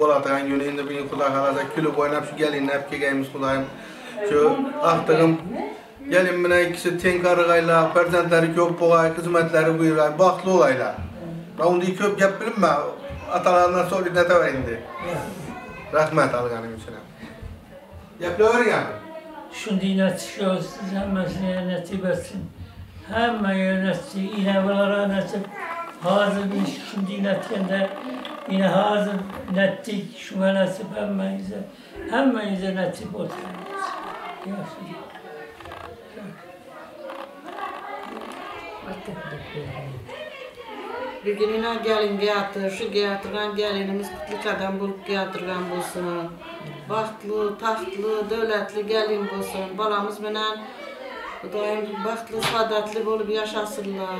Bolatan yönünde bir kula halada külü boyunca şu gelin hep ki gelmiş kulayım şu ahtarım gelin buna ikisi tenkarıgayla perzentleri köp boğa kısmetleri buyurlar baklı olaylar. Onu diye köp yapabilirim mi? Atalarından sonra nete var indi. Rahmet alganım için. Yapılıyor ya. Şu dinet şu zemesine nasip etsin. Hem meyanesi inevlara nasip. Hazır şu dinetinde. Yine hazır nettik şu nasip hem menize nasip olsun. Bir gün yine gelin getirdi, şu getirgan gelinimiz kutlu adam bulup getirgan bulsun. Bahtlı, tahtlı, devletli gelin bulsun. Balamız menen daim bahtlı, sadatlı bulup yaşasınlar.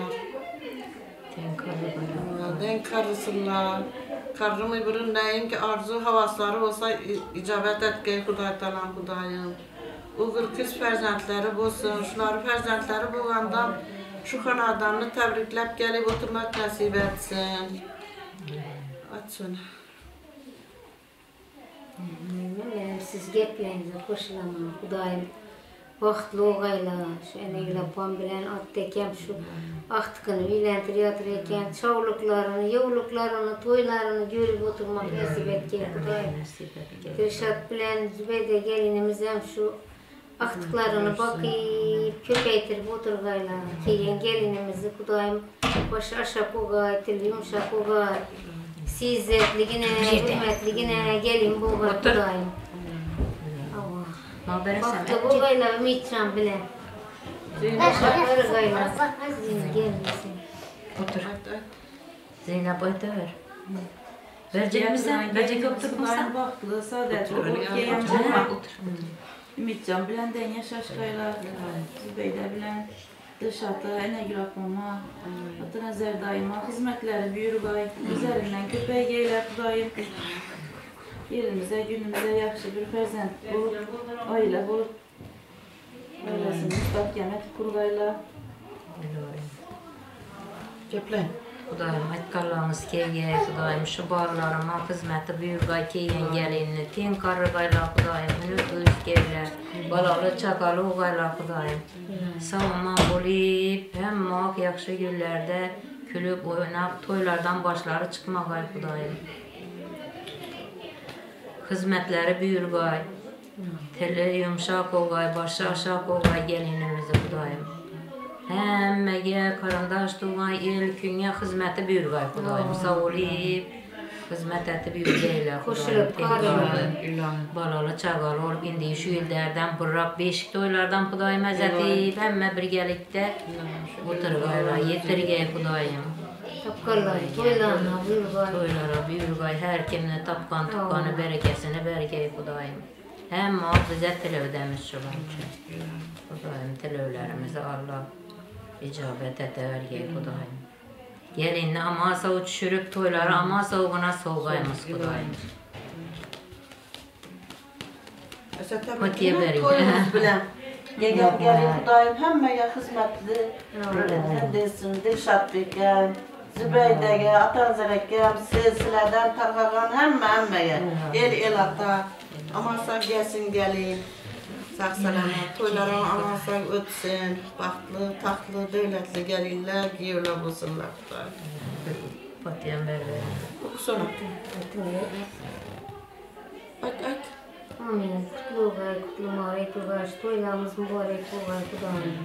Den karısınlar. Karımı birin neyim ki arzu havasları olsa icabet etgeyi Kuday'ım. Uğur kız ferzentleri bulsun, şunları ferzentleri bulandan şu kanadamını tebriklep gelip oturmak nasip etsin. Açın. Benim siz geplerinize hoşlanın Kuday'ım. Vaxtlı oğayla, şu eneyle pambilen at dekem şu ahtıkını bilentiriyatırken çavlıklarını, yavluklarını, toylarını görüp oturmak nasip etken Kudayım. Kürşat bilen Zübeyde gelinimiz hem şu ahtıklarını bakıp köpeytirip oturgayla keyen gelinimizi Kudayım başı aşak oğay, tül yumuşak oğay, sizzetligine, hürmetligine gelin boğay Kudayım. Baktı bu gayla ümitçam bile. Zeynep'e gayla. Zeynep'e gel misin? Otur. Zeynep'e de ver. Recep Recep oturup musan? Baktılar sadece okuyayım. Ümitcan bilen Deniz Şaşkaylar, Zübeyde bilen Dışatı, Enegül Akmama, Atına Zerdayıma, hizmetleri Büyürübay, üzerinden köpeği geyler Kudayım. Yerimize, günümüze yakışı bir ferzent bulup, aile bulup, ailesini mutlak yemek kurgayla. Ceple. Xudayım, aytqanlarımız keyə, Xudayım, şu barlarıma, xizməti buyurqay keyə gəliyini, ten qarı qayla, Xudayım, hünür-hünür gəlilər, balalı çaqalı qayla, Xudayım. Sağlaman olib, həm maq, yaxşı günlərdə külüb, oynaq, toylardan başları çıxmaqay, Xudayım. Xizmətləri buyurqay, tələ yumşaq olqay, başı aşaq olqay gəlinimizi, Xudayım. Həmməyə, qarandaş, duğay, el, künyə, xizməti bürqay, Xudayım, sağ olib, xizmət əti bürqə ilə, Xudayım, balalı, çağalı olub, indi şu illərdən, buraq, beşik doylardan, Xudayım, əzətib, həmmə birgəlikdə oturqayla, yetirgəy, Xudayım. Tapqanlar, toylarına bürqay. Toylara bürqay, hər kimlə tapqan, tuqqanı, bərəkəsini bərgəy, Xudayım. Həmmə, bizə tələ ödəmiş şuban ki, Xudayım, tələvlərimizi Allah. İcabət ətər gəy, Xudayım. Gəlinlə amasa uçuşurub toyları, amasa uğuna soğqayımız, Xudayım. Mətiyyə bərik. Toyumuz biləm. Gəgəm gəlin, Xudayım, həmməyə xizmətli, həm desin, Dilşad bəgəm, Zübəydəgə, Atanzərəkəm, silsilədən, Tarqaqan, həmməyə, el-el ata, amasan gəlsin gəlin. Sağ-salamat, toylara anasam ötsin, baxtlı, taxtlı, dövlətli gəlirlər, giyirlər, bulsunlar, Xudayım. Patiyəm bərbəyəm. Oxusana. At. Amin. Qutlu oğay, qutlu marek oğay, toylarımız mübarek oğay, Xudayım.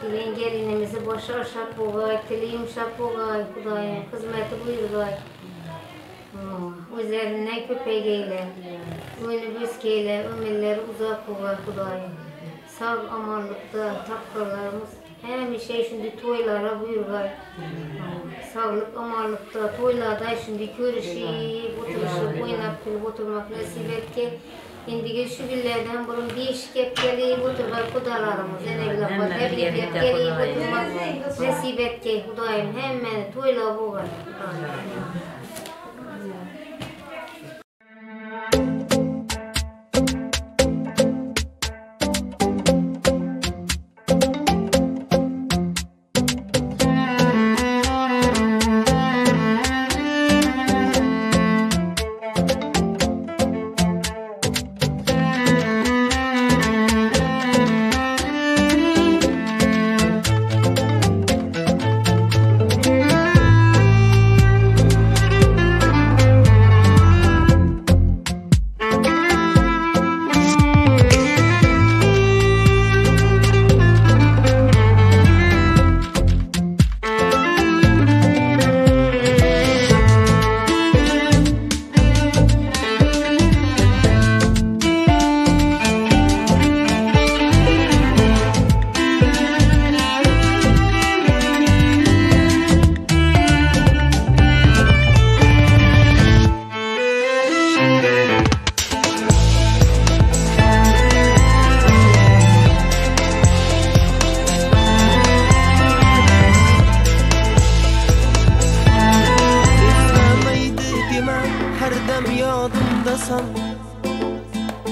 Kilin gəlinimizi başa aşaq oğay, tiliyim şaq oğay, Xudayım. Xizməti buyurqay. Üzərindən köpək eylə, önüb özk eylə, ömürləri uzaq olar, Xudayım. Sağ amanlıqda, tapqalarımız həmişə şimdi toylara buyurlar. Sağlıq amanlıqda, toylarda şimdi görüşüb, oturuşub, oynaq qılıb oturmaq nəsib et ki, İndigə şükürlərdən bunun bir iş gəb gəliyib oturlar, Xudalarımız, ənəqləb var, hər bir gəb gəliyib oturmaq nəsib et ki, Xudayım, həm məni toyla boğar.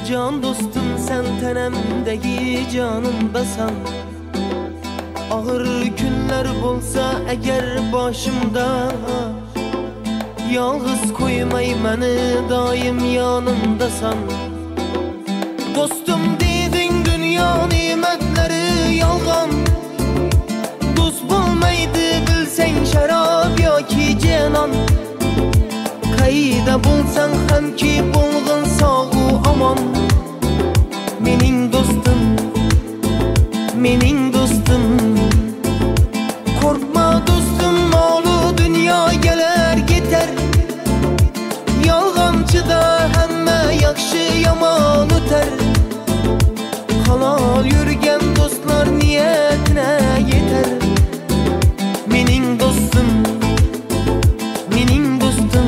Can dostum sen tenemdeki canımdasan. Ağır günler bolsa eğer başımda, yalnız koymay beni daim yanımdasan. Dostum dedin dünya nimetleri yalgan, dost bulmaydı bilsen şarap ya ki cenan. Qayda bulsan hem ki bulgun sağu aman. Mening dostum, mening dostum. Korkma dostum, malı dünya geler gider. Yalğancı da hemme yakşı yaman öter. Halal yürgen dostlar niyetine yeter. Mening dostum, mening dostum.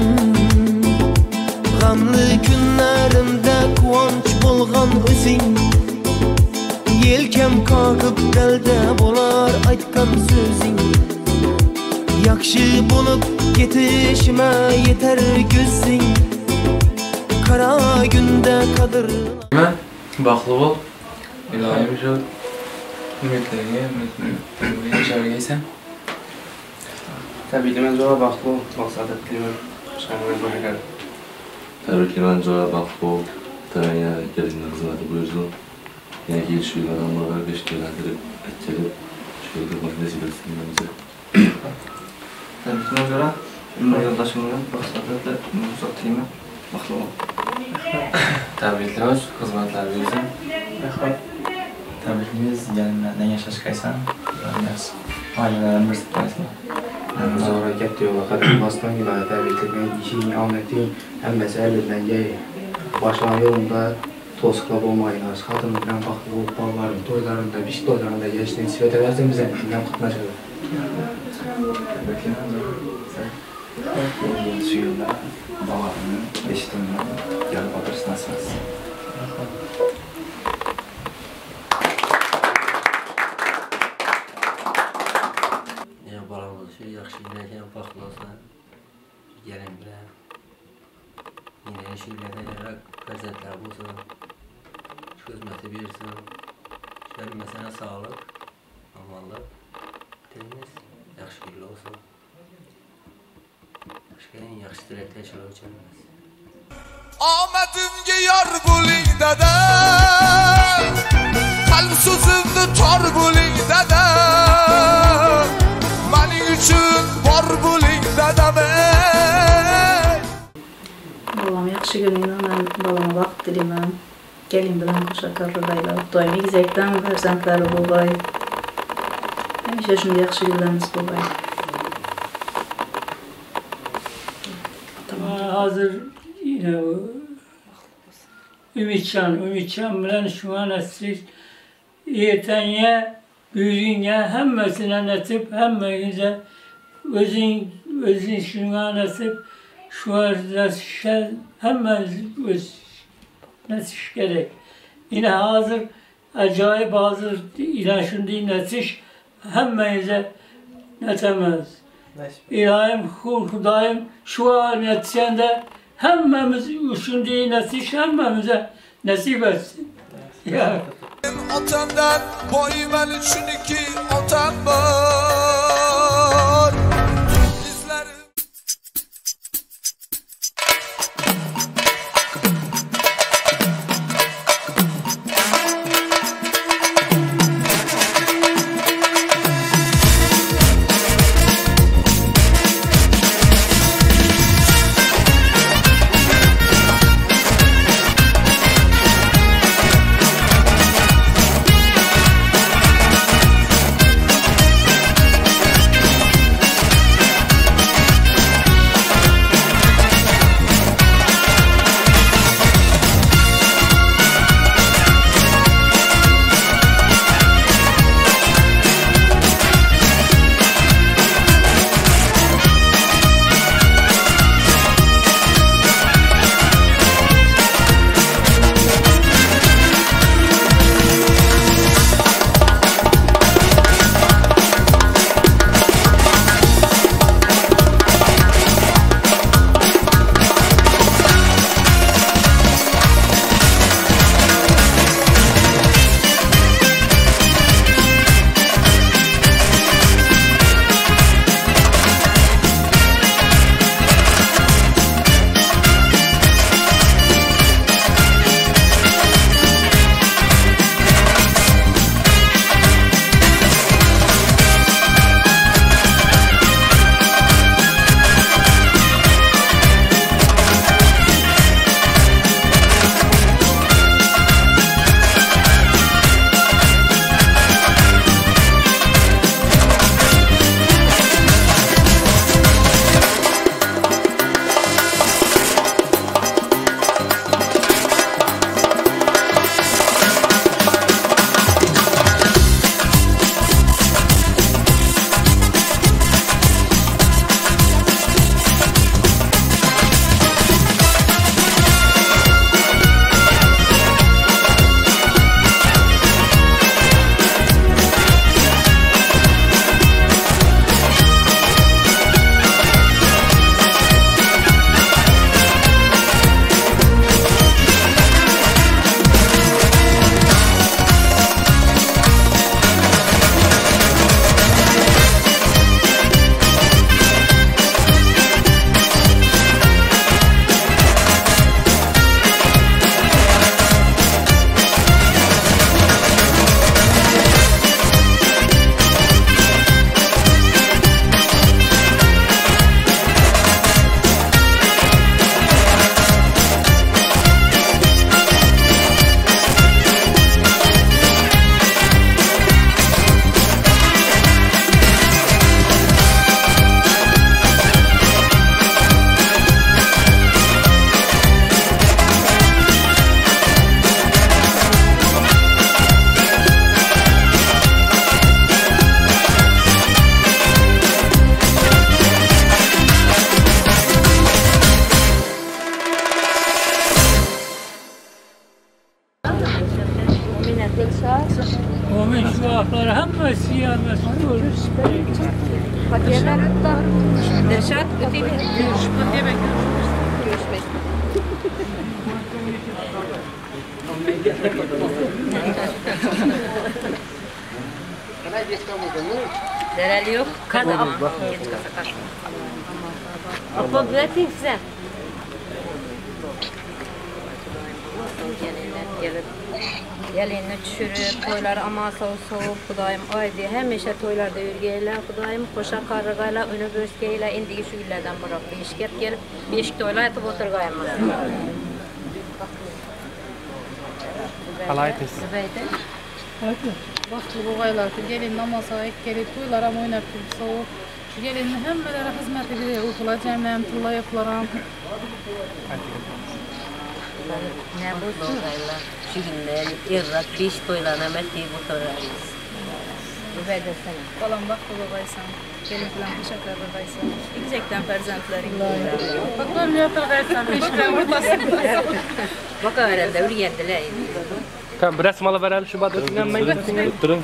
de bular aytkan sözün. Yakşı bulup yetişme yeter gözün. Kara günde kadır. Ben baklı ol. İlahim şu ümitlerine, ümitlerine çağırgaysan. Tabi limen zora baklı ol. Maksadet limen şahane bırakar. Tabi ki limen zora baklı ol. Tanya gelinin hizmeti buyursun. Yani gelişiyle adamlara beşkilendirip, etçelip, şöyle durmak nasip etsin bize. Tabi ki limen zora, ümmet yoldaşımdan maksadet de uzatayım. Baklı ol. Tabrikler, hizmetler verirsen. Tabrikimiz gelinlerden yaşaş kaysan. Ailelerin birisiklerisin. Zor hareket diyor. Bakın bastan gidaya tabriklemeyi, işini anlatayım. Hem meselelerden gel. Başlangıç yolunda tosklap olmayın. Kadınlıkla baklı olup bağlarım. Doylarında, bir şey doylarında geçtiğin sifet edersen bize bizden kutlaşır. Tabrikler, bu suyunda bağlarının eşitliğinden yarı batırsın asılsın. Yani bağlamada şu yakışı bilerken baklı olsa gelin bile yine işi bilerken olarak gazetler bulsun, şu hizmeti bilirsin, şöyle mesela sağlık, amallık, temiz, yakışı birli olsun. Başkalarının yaxşı diləklər şöyle ölçülməz. Ahmedim giyar bu ligdədən, kalb sözümdü tar bu ligdədən, mənim üçün var bu ligdədən. Balam, yaxşı günündən mən balama vaxt diləyəm. Gəlin bilən qoşaqarlı dayılar, doyum izəkdən pərzəndləri bulay. Həmişə şunda yaxşı günlərimiz bulay. Hazır yine Ümitcan bilen şu an esir yetenye, büyüğünye hem mesele netip hem meyze özün şu an netip şu an şer hem öz netiş gerek. Yine hazır acayip hazır ilaçın değil netiş hem meyze netemez. İlahim, Hudayim, şu an yetişen de hemmemiz üçüncüyü nesiş hemmemize nesip etsin. Ya. Atandan boyu ben çünkü atan var. Dereli yok, kaza ama geç kaza kaçma. Abla bırakayım size. Gelinler gelip, gelinle çürüp, toyları amasa soğuk kudayım aydi. Hem işe toylarda yürgeyle kudayım, koşa kargayla, önü böskeyle, indigi şu güllerden bırak. Beşket gelip, beşik toyla yatıp oturgayım. Alay etsin. Vakti buğaylar ki gelin namaza ek gelip tuylara oynar ki soğuk. Gelin hem böyle hizmet ediyor. Utulacağım hem tuğla yapılarım. Ne bulsun? Şimdi irrak piş tuylarına metni bu torarız. Üveyde sana. Kalan vakti buğaysan. Gelin falan kuşaklar buğaysan. Gidecekten perzentlerin. Bak böyle yapılırsan. Pişkiler buradasın. Bak öğrende ürgendiler. Biraz malı verelim şu badırtından ben gittim. Durun.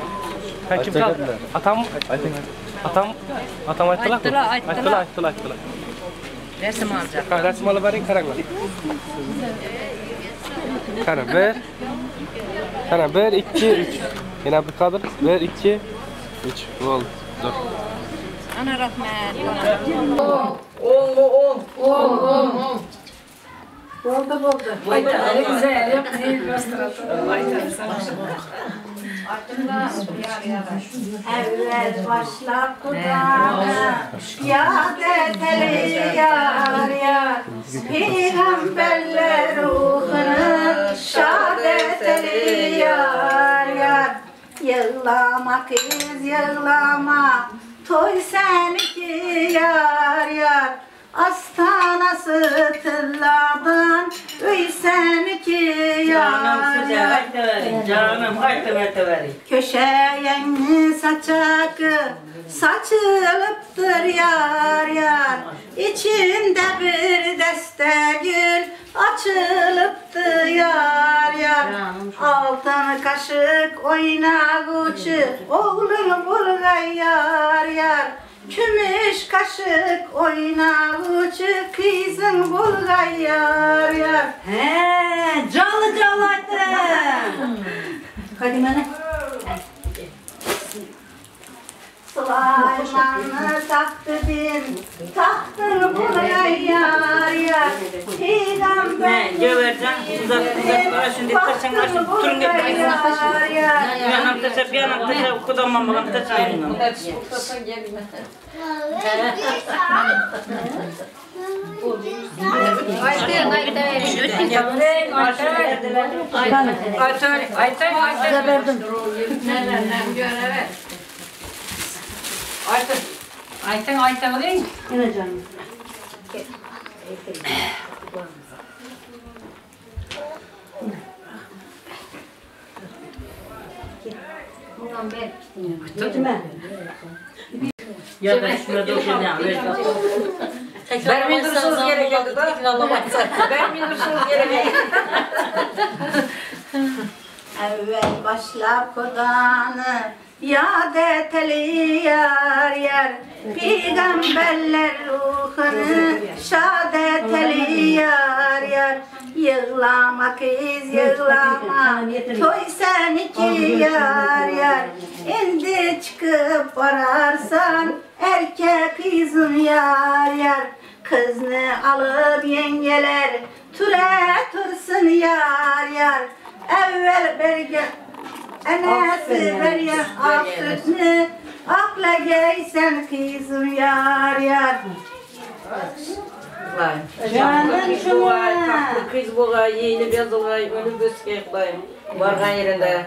Kim kaldı? Atam mı? Atam ayttılar mı? Ayttılar. Resim alacak. Resim alı verin karaklar. Kara ver. Kara ver, 2, 3. Yine bir kadın. Ver, 2, 3. Bu oldu. Dur. Ana rahmet. 10. Oldu. Ayda güzel yaptı. Aklımda evvel başlar kudağa şikayet eliyar yar. Peygamberler ruhuna şadet eliyar yar. Yıllama kız yıllama toy seninki yar yar. Astanası tırlardan öy seni ki yar yar. Canım aytı köşeyen saçakı saçılıptır yar yar. İçinde bir deste gül açılıptı yar yar. Altın kaşık oynaguçu oğlum bulgay yar yar. Kümüş kaşık oynavucu kızın bulgay yar yar. He, calı calı attım. Kadimene. Sulayman'ı taktı bin, taktın bulgay yar yar. Peygamber gövercen, uzak bana şimdi taşın karşım, turun gibi taşın. Bir anam taşa, kudamam babam taşa ayırmam. Ayten alayım. Yine canım. Bundan ver. Gitme. Ya ben şuna dokunacağım. Ben mindirsiz yere geldi da. Ben mindirsiz yere geldi. Evvel başla kodanı yad eteli yar yar. Peygamberler ruhunu şad eteli yar yar. Yığlama kız yığlama toy seninki yar yar. İndi çıkıp ararsan erkek kızın yar yar. Kızını alıp yengeler ture tursun yar yar. Evvel belge anası Meryem Aksut'nu akla gelsen kızım yar yar. Canım şuna. Kız buğa, yeğeni bez buğa, ölü böskek bulayım. Bargan yerinde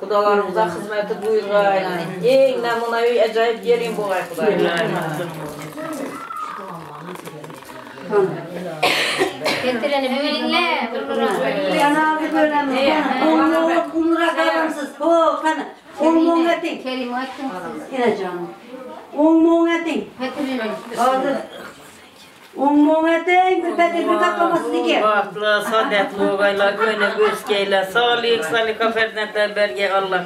kudalarımıza hizmeti duyurgay. En namunayı acayip yerim buğa kuday. Getireni böğünle. Yana bir böğünle. Onlara karamsız. Onlara etin. Yine canım. Onlara etin. Hazır. Umumete müpetli bir katlamasını gel. Bahtla, saadetli olayla, gönül özgeyle, sağlık, salika, ferdenetler, belge Allah.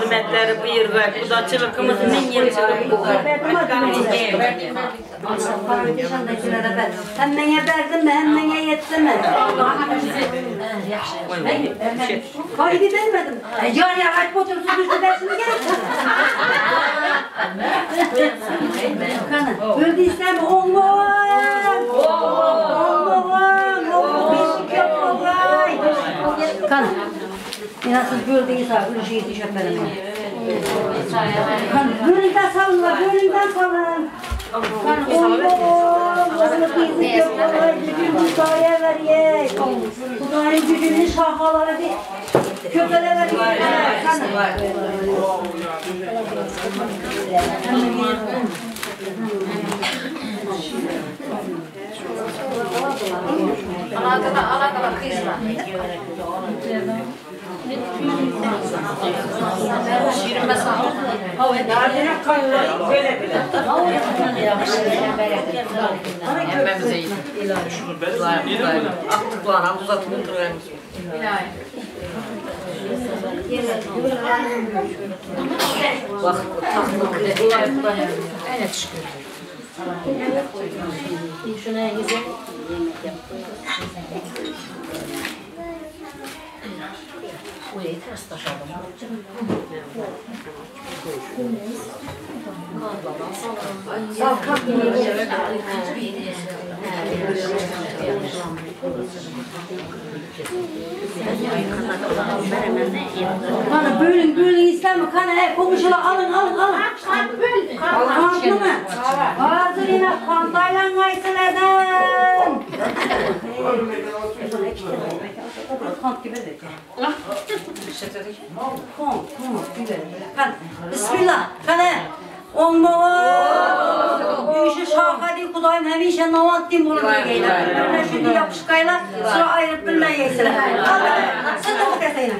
Hizmetleri buyur ver, kudacılıkımız min yılçılık bu ver. Hem mene verdim mi, hem mene yettim mi? Kaydı vermedim. Yar ya, hadi otursun, üstü dersini gelin. Öldüysem olmağım, beşik yok olay. Kanım, inasız gördüğünüz ha, ölü şehirdi şöpelerim. Kanım, gönülden salınlar, gönülden salın. Olmağım, azını beşik yok olay, gücün hüsaya ver ye. Bunların gücünün şahaları bir... Köpele ver ye. Kanım. Alakala kızma. Şirme sağlık. Derdine kalları böyle bile. Emmemize iyi. Aklı kulağına uzatın oturayım. Bak, taklı kızı var. Öyle çıkıyor. Şuna güzel yemek yaptım. Burayı ters taşalım. Kana bölün bölün İslam'ı kana he komşular alın alın alın. Kanlı mı? Hazırına kandaylan gaysın eden. Kant gibi de. Kant gibi. Kan. Bismillah. Kana. Olmağım, büyüşü şahadi kudayım, hemişe navat din bulun geyler. Birine şimdi yapışkayla, sıra ayrıp birine yeyseler. Sen de bu keseyle.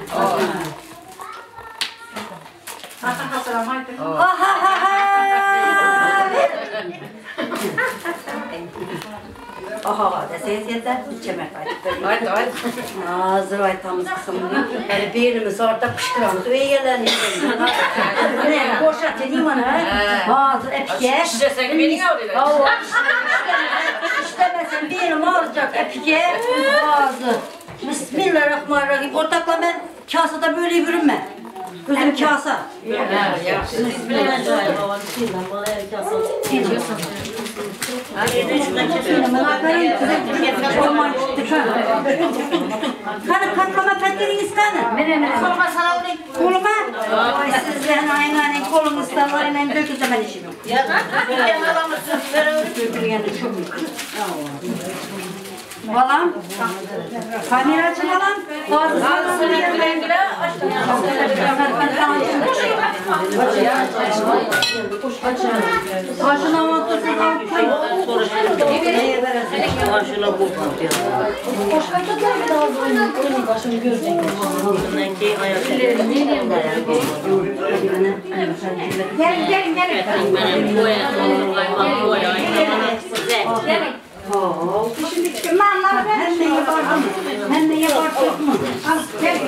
Aha, deseniz yeter, içemek artık. Haydi, haydi. Hazır ayıtamız kısımını. Hele birimiz orada pışkıramız. Öyle yerlerini yiyelim. Ne, boşat edeyim bana. Hazır, epike. Şişesek beni alıyorlar. Şişlemesen birim alacak, epike. Hazır. Bismillahirrahmanirrahim. Ortakla ben kasada böyle yürünme. Gözüm kasa. Bismillahirrahmanirrahim. Kanı katlama petiriniz kanı. Koluma sana olayım. Koluma? Ay sizden aynen kolumuzdan aynen dökülse ben işim yok. Ben alamazsın. Dökülgen de çok büyük. Balam, kamera açın balam. Ağzını yerden bile açın. Başına otursun. Başına otursun. Başını görecek. Gelin, gelin, gelin. Manlar ben de yapardım. Ben de yapardım. Al gel ya.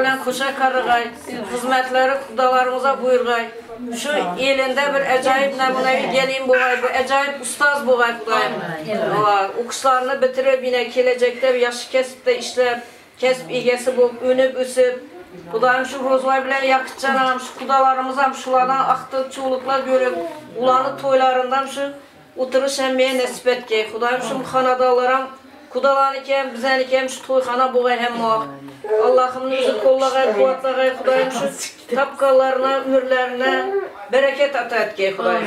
Olan kuşa karıgay, hizmetleri kudalarımıza buyurgay. Şu elinde bir acayip namunevi gelin buğay, bu acayip ustaz buğay kudayım. Okuşlarını bitirip yine gelecekte bir yaşı kesip de işler, kesip igesi bu, ünüp üsüp. Kudayım şu rozlar bile yakıtcanam, şu kudalarımızam şulardan aktı çoğuluklar görüp, ulanı toylarından şu oturuş emmeye nesip etki. Kudayım şu hanadalarım, kudalarınken, bizeniken şu toyxana buğay hem muaq. Allah'ım bizi kollağay, kuvvatlağay, Kudayım şu tapkalarına, ömürlerine bereket ata etki, Kudayım.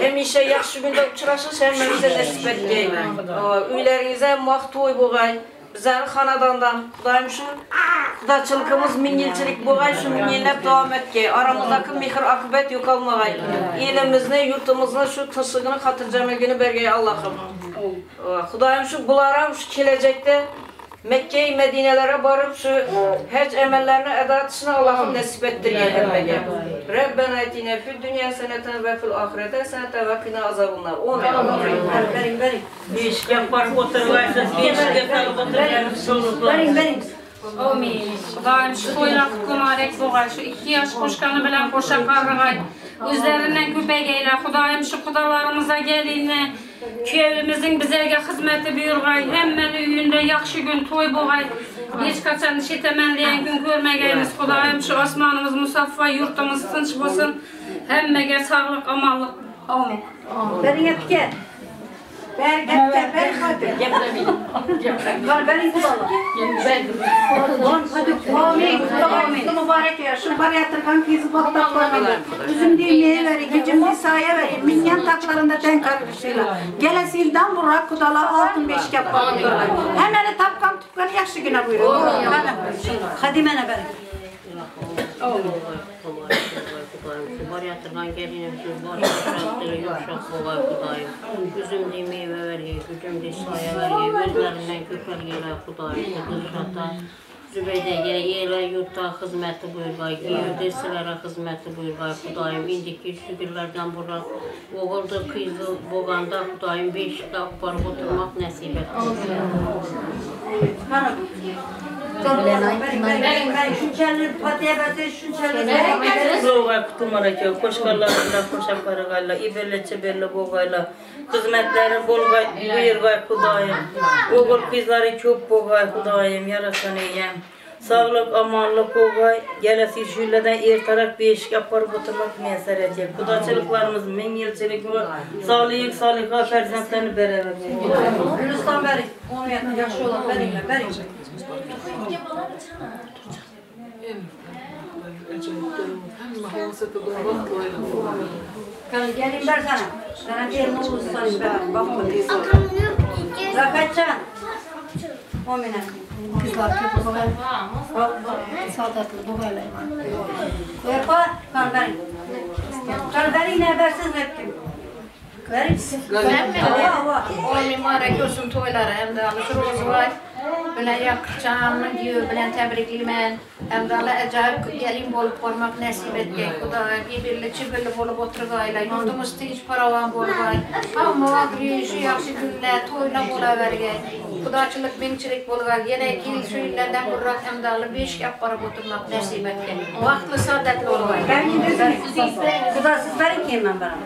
Hem işe yaxşı günde uçuraşış, hem bize nesip etki. Üylerinize muaq toy buğay. Bizlerin hanadandan, Kudayım şu kudaçılıkımız, mingilçilik buğay, şu mingillep devam etki. Aramızdaki mihir akıbet yok almağay. İlimizini, yurtumuzunu, şu tırşığını, hatırcamilgini bergeyi Allah'ım. Kudayım şu bularam, şu gelecekte Mekke-i Medine'lere barıp şu hac emellerini eda etişini Allah'ım nesip ettirgeyelim bege. Rabbena etine fil dünya senetine ve fil ahirete senete ve kına azabınlar. Oğlum ya Allah'ım. Verin, verin. Beş yapar oturgaysız, beş yapar oturgaysız, soluklar. Verin, verin. Omin. Kudayım şu toylak kumarek boğay, şu iki yaş kuşkanı bilen koşa karrıgay. Üzerine köpeğeyle, Kudayım şu kudalarımıza gelinle. Köyümüzün bizlerge hizmeti buyurgay, hemmeli üyünde yakşı gün toy boğay, hiç kaçan iş etemeldiyen gün görmegeyimiz, Kudayım şu osmanımız musaffa, yurtumuz tınç olsun, hemmege sağlık, amallık, amallık. Verin etke, ver etke, ver hadi. Verin kulağla. Amin, kulağla mübarek ya, şu bari yatırgan kızı baktan koymayın. Üzüm dinleye verin, gecim nisaya verin, minyan taklarında denk arkadaşıyla. Gelesi ilden burak kudala altın beşik yapalım. Hemen tapkan tüpkanı yakşı güne buyurun. Hadi mene verin. Bariyatırdan gelinip şu bariyatırları yumuşak kolay Kudayım. Üzüm demeye vereyim, üzüm de sayı vereyim, özlerinden köpel gele Kudayım. Kuduşata, Zübeyde gele yele yurtta hizmeti buyurgay, yurdesilere hizmeti buyurgay Kudayım. İndiki şükürlerden burada oğulda kızıl boğanda Kudayım, beşikte akbar oturmak nesip et. Ben şunçalı patiyabete şunçalı boğay kutumarak koşkarlarla koşan paragayla iberle çeberle boğayla hizmetleri bolgay buyurgay Kudayım. Oğul kızları çok boğay Kudayım yarasını yem. Sağlık amanlık boğay gelesi şüyleden ertarak beşik yapar oturmak mesar edecek. Kudaçılıklarımız min yılçılık var. Sağlık sağlıkla ferzentlerini beraber. Gülistan verin. Onu yapın yakışı olan verinle verin. Gelin ver sana. Sana gelin olursan ver. Bakma diye sor. Rakaçan. Omine. Kızlar köpü babayla. Saldatlı babayla. Yapar. Kan verin. Kan verin ne versiz hepkim. Verin. Oymimara gözüm toylara hem de alışır olsun. Bülən yakışanımın diyor, bülən təbrikliyimən, əmrala əcayib gəlin bolub olmaq nəsib etdik. Kudayım, iberli, çibirli bolub oturqayla, yurdumuz tinç paravan bolqay. Amma agriyişi, yaxşı günlə, toyla bola vergək. Kudaçılıq, minçilik bolqay, yenə gil suyunlərdən buraq əmrala beşik aparıb oturmaq nəsib etdik. Vaxtlı, sadətli olqay. Kudasız verin ki, mən bana.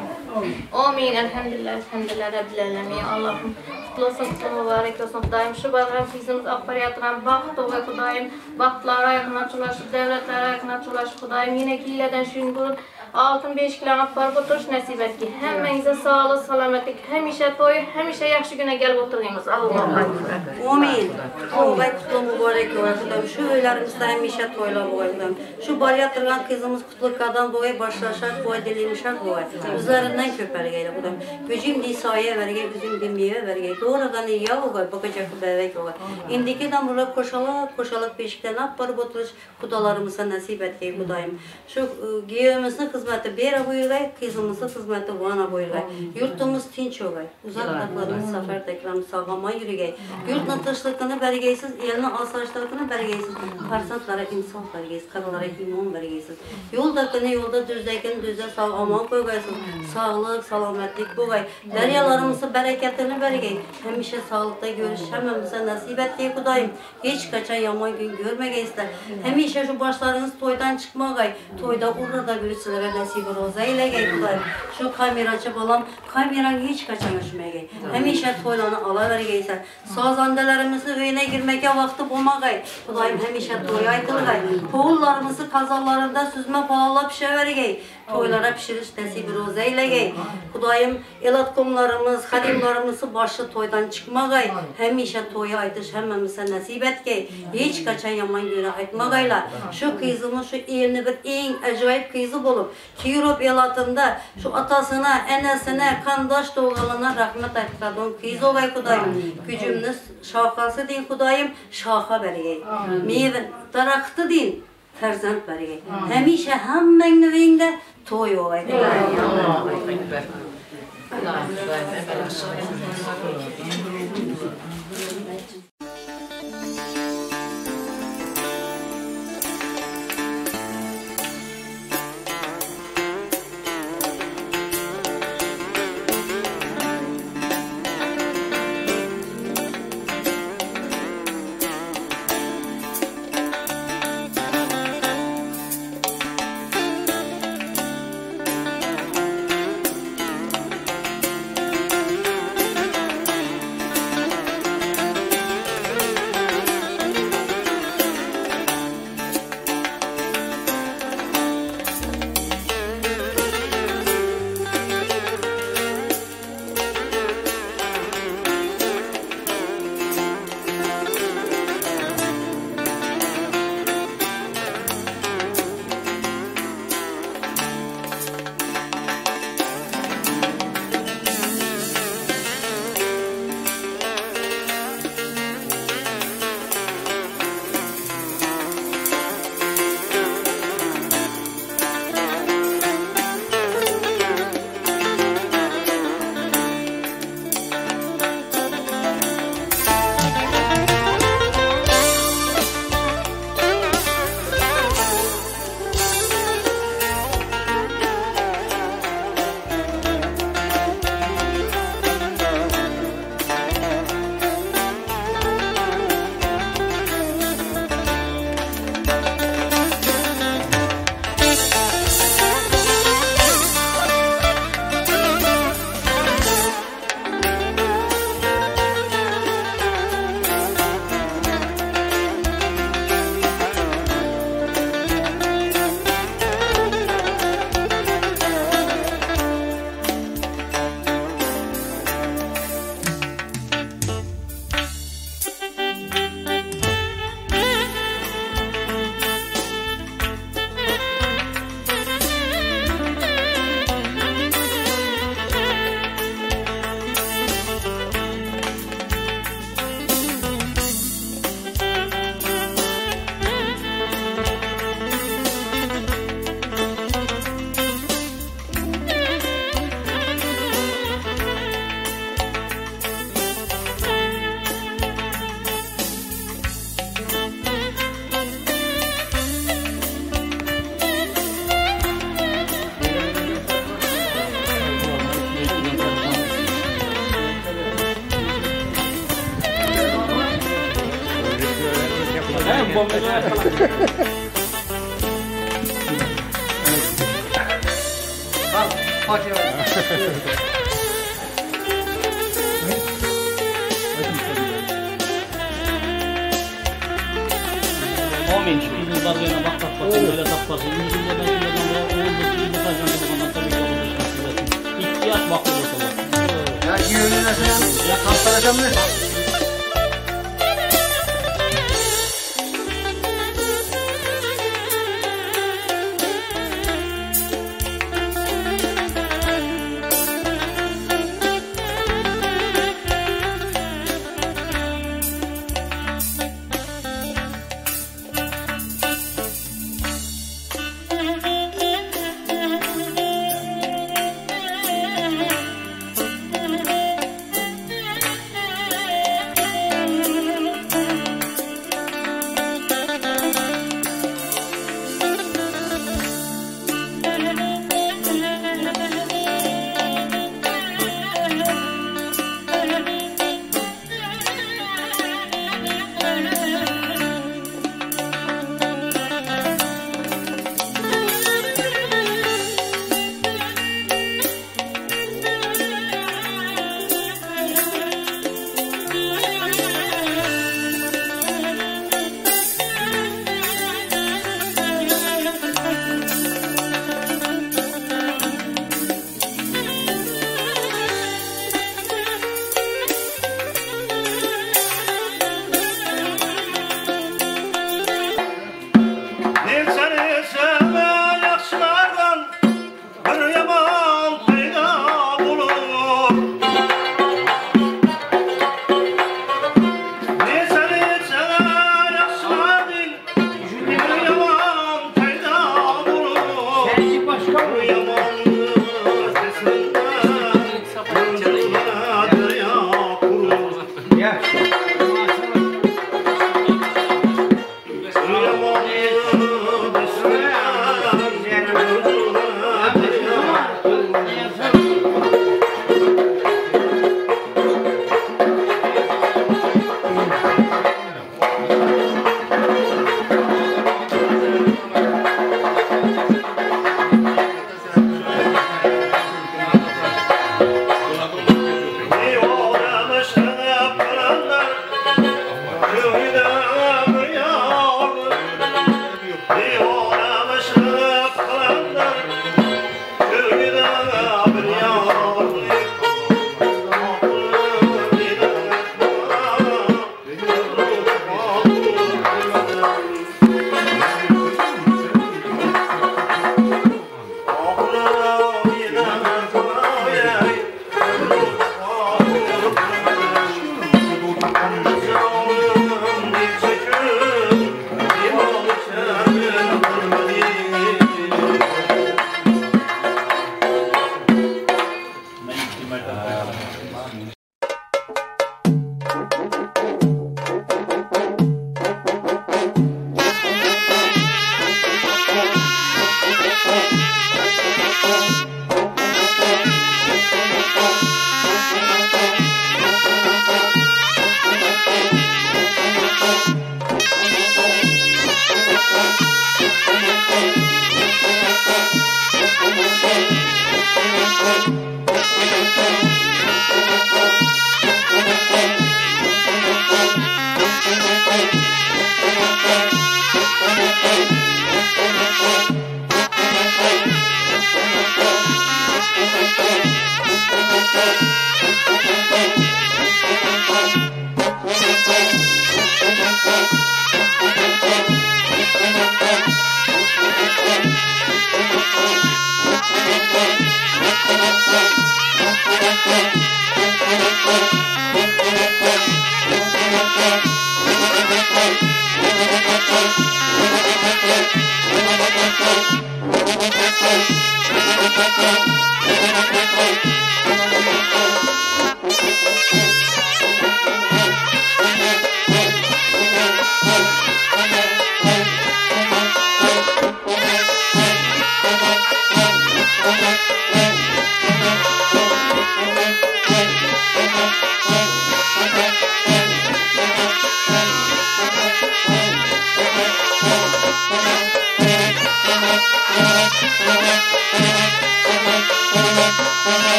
Amin. Elhamdülillah. Elhamdülillah. Rabbilalamin. Allah'ım kutlu olsun, kutlu mübarek olsun. Kudayım şu bazen kızımız akbariyatına baht oğay Kudayım. Bahtlara yakına çoğulaşıp, devletlere yakına çoğulaşıp Kudayım. Yine gilleden şuyun bulun. Altın beşikler akbarıp oturuş nesip etki. Hem menize sağlık, salametlik. Hem işe toyu, hem işe yakışı güne gelip oturuyumuz. Allah'ım. Amin. Oğay kutlu mübarek oğay Kudayım. Şu öylerimizde hem işe toyla oğay Kudayım. Şu bariyatırgan kızımız kutlu kadan boğay başlaşak, boğay delilmişak boğay. Üzerinde köpərgəylə budam. Gücüm nisaya vergəy, gücüm demiyyə vergəy. Doğradan iya oğay, bakacaqı bərək oğay. İndiki damrıla koşalaq, koşalaq beşikdən aparıb oturuş kudalarımıza nəsib etgəy Kudayım. Şu giyəmizin kızı hizmeti beri buyurgay, kızımızın hizmeti bana buyurgay. Yurtumuz tinç olay. Uzak taklarımız sefer tekrar sağlamaya yürügay. Yurtun tışlıkını belgeysiz, elini asaçlarını belgeysiz. Farsatlara insaf belgeysiz, karalara iman belgeysiz. Yoldakını yolda düzdekini düzde sağlamak koygaysın. Sağlık, salametlik koygay. Deryalarımızın bereketini belgey. Hem işe sağlıkta görüş, hem bize nasip ettiği kudayım. Hiç kaçan yaman gün görmegeyizler. Hem işe şu başlarınız toydan çıkmagay. Toyda uğrada görüşçülere nasip roza ile geydiler. Şu kameracı balam, kameran hiç kaçamışmagay. Hem işe toylanı alavergeyizler. Sazandelerimizi öğüne girmeye vakti bulmagay. Kudayım hem işe toyaydılgay. Poğullarımızı kazalarında süzme pahalı pişevergey. Toylara pişiriş nasip roza ile gey. Kudayım elatkomlarımız, kadimlarımızı başı toydan çıkmagay. Hem işe toya aytış, hem bize nasip etgey. Hiç kaçan yaman göre aytmagaylar. Şu kızımın şu elini bir en acayip kızı bulup, Kirop elatında şu atasına, enesine, kandaş doğalına rahmet aytladığım kız olay kudayım. Gücümüz şahası din kudayım, şaha belgey. Meyve daraktı din, ferzant belgey. Hemişe hem menüvinde toy olay.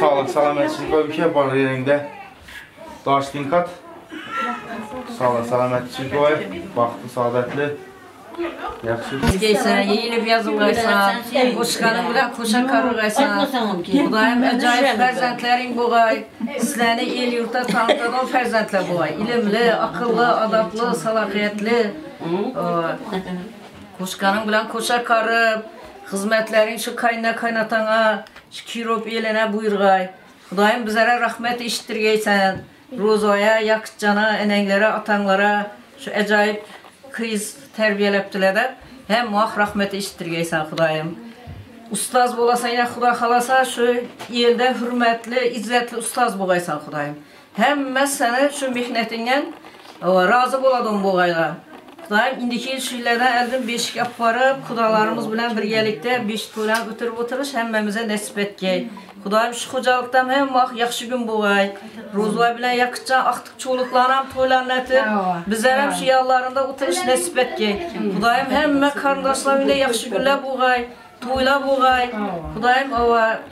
Sağlık, salamətsiniz. Böyle bir şey var yerində. Daşkin kat. Sağlık, salamətsiniz. Baxdı, saadətli. Geçsen yeni beyaz olaysan, hoşkanım da koşa karılaysan, budayım acayip ferzentlerin buğay, sizlere el yurtta tanıtan ferzentler buğay, ilimli, akıllı, adaplı, salakiyetli, hoşkanım da koşa karı, hizmetlerin şu kaynatana, şu kirop eline buyurgay, budayım bizlere rahmet işittirgeysen, Rozoya, yakıtcana, enenlere, atanlara, şu acayip kız tərbiyələbdilə də həm muaq rəhməti işitdirgəysən Xudayım. Ustaz olasan ya Xuda xalasa şu yerdə hürmətli, izzətli ustaz boğaysan Xudayım. Həm məhz sənə şu mihnətindən razı oladın boğayla. Xudayım, indiki ilçilərdən əldən beşik aparıb, xudalarımız bilən birgəlikdə beşik bölən ötürüb-ötürüş həmməmizə nəsib etkək. Xudayım, şu xocalıqdan həm vaxt yaxşı gün boğay, rozulay bilən yakıtcan, axtıq çoğluqlaram, toylanətir, bizlərəm şu yallarında oturuş nəsib etkək. Xudayım, həmmə qardaşlarımla yaxşı günlə boğay, toyla boğay, Xudayım,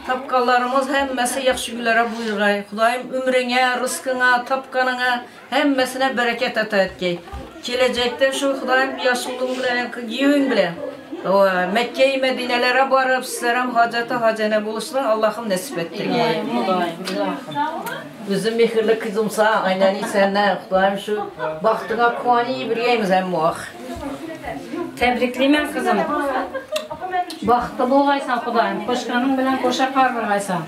tapqalarımız həmməsə yaxşı günlərə buyurğay. Xudayım, ümrənə, rızqına, tapqanına həmməsinə bərəkət ətə etkək. Gələcəkdə şu Xudayım, yaşımlığım bilən, yiyün bilən. Məkkəyi mədinələrə barıb, sizlərəm hacətə-hacənə buluşlar, Allahım nəsib etdirgəyim. Üzüm mihirli qızımsa, aynəni sənə, Xudayım şu, baxdına kuaniyi birgəyimiz həm muaq. Təbrikliyim mən qızım. Baxdı boğaysan Xudayım, qoşqanın bilən qoşa qarvıraysan.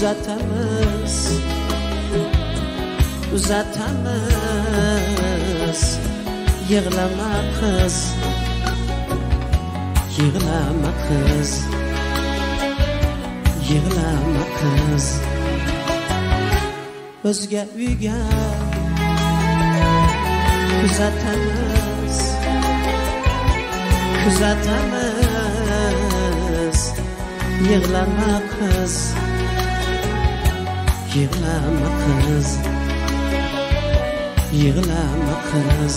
Uzatamız, yığlama kız, yığlama kız. Özge üge uzatamız, uzatamız, yığlama kız. Yığlama kız, yığlama kız,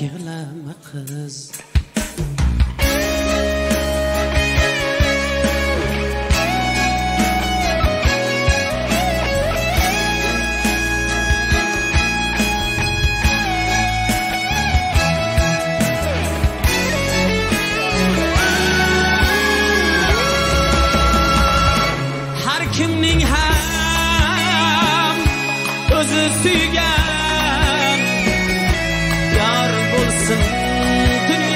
yığlama kız. Suygan yar bulsun dünya.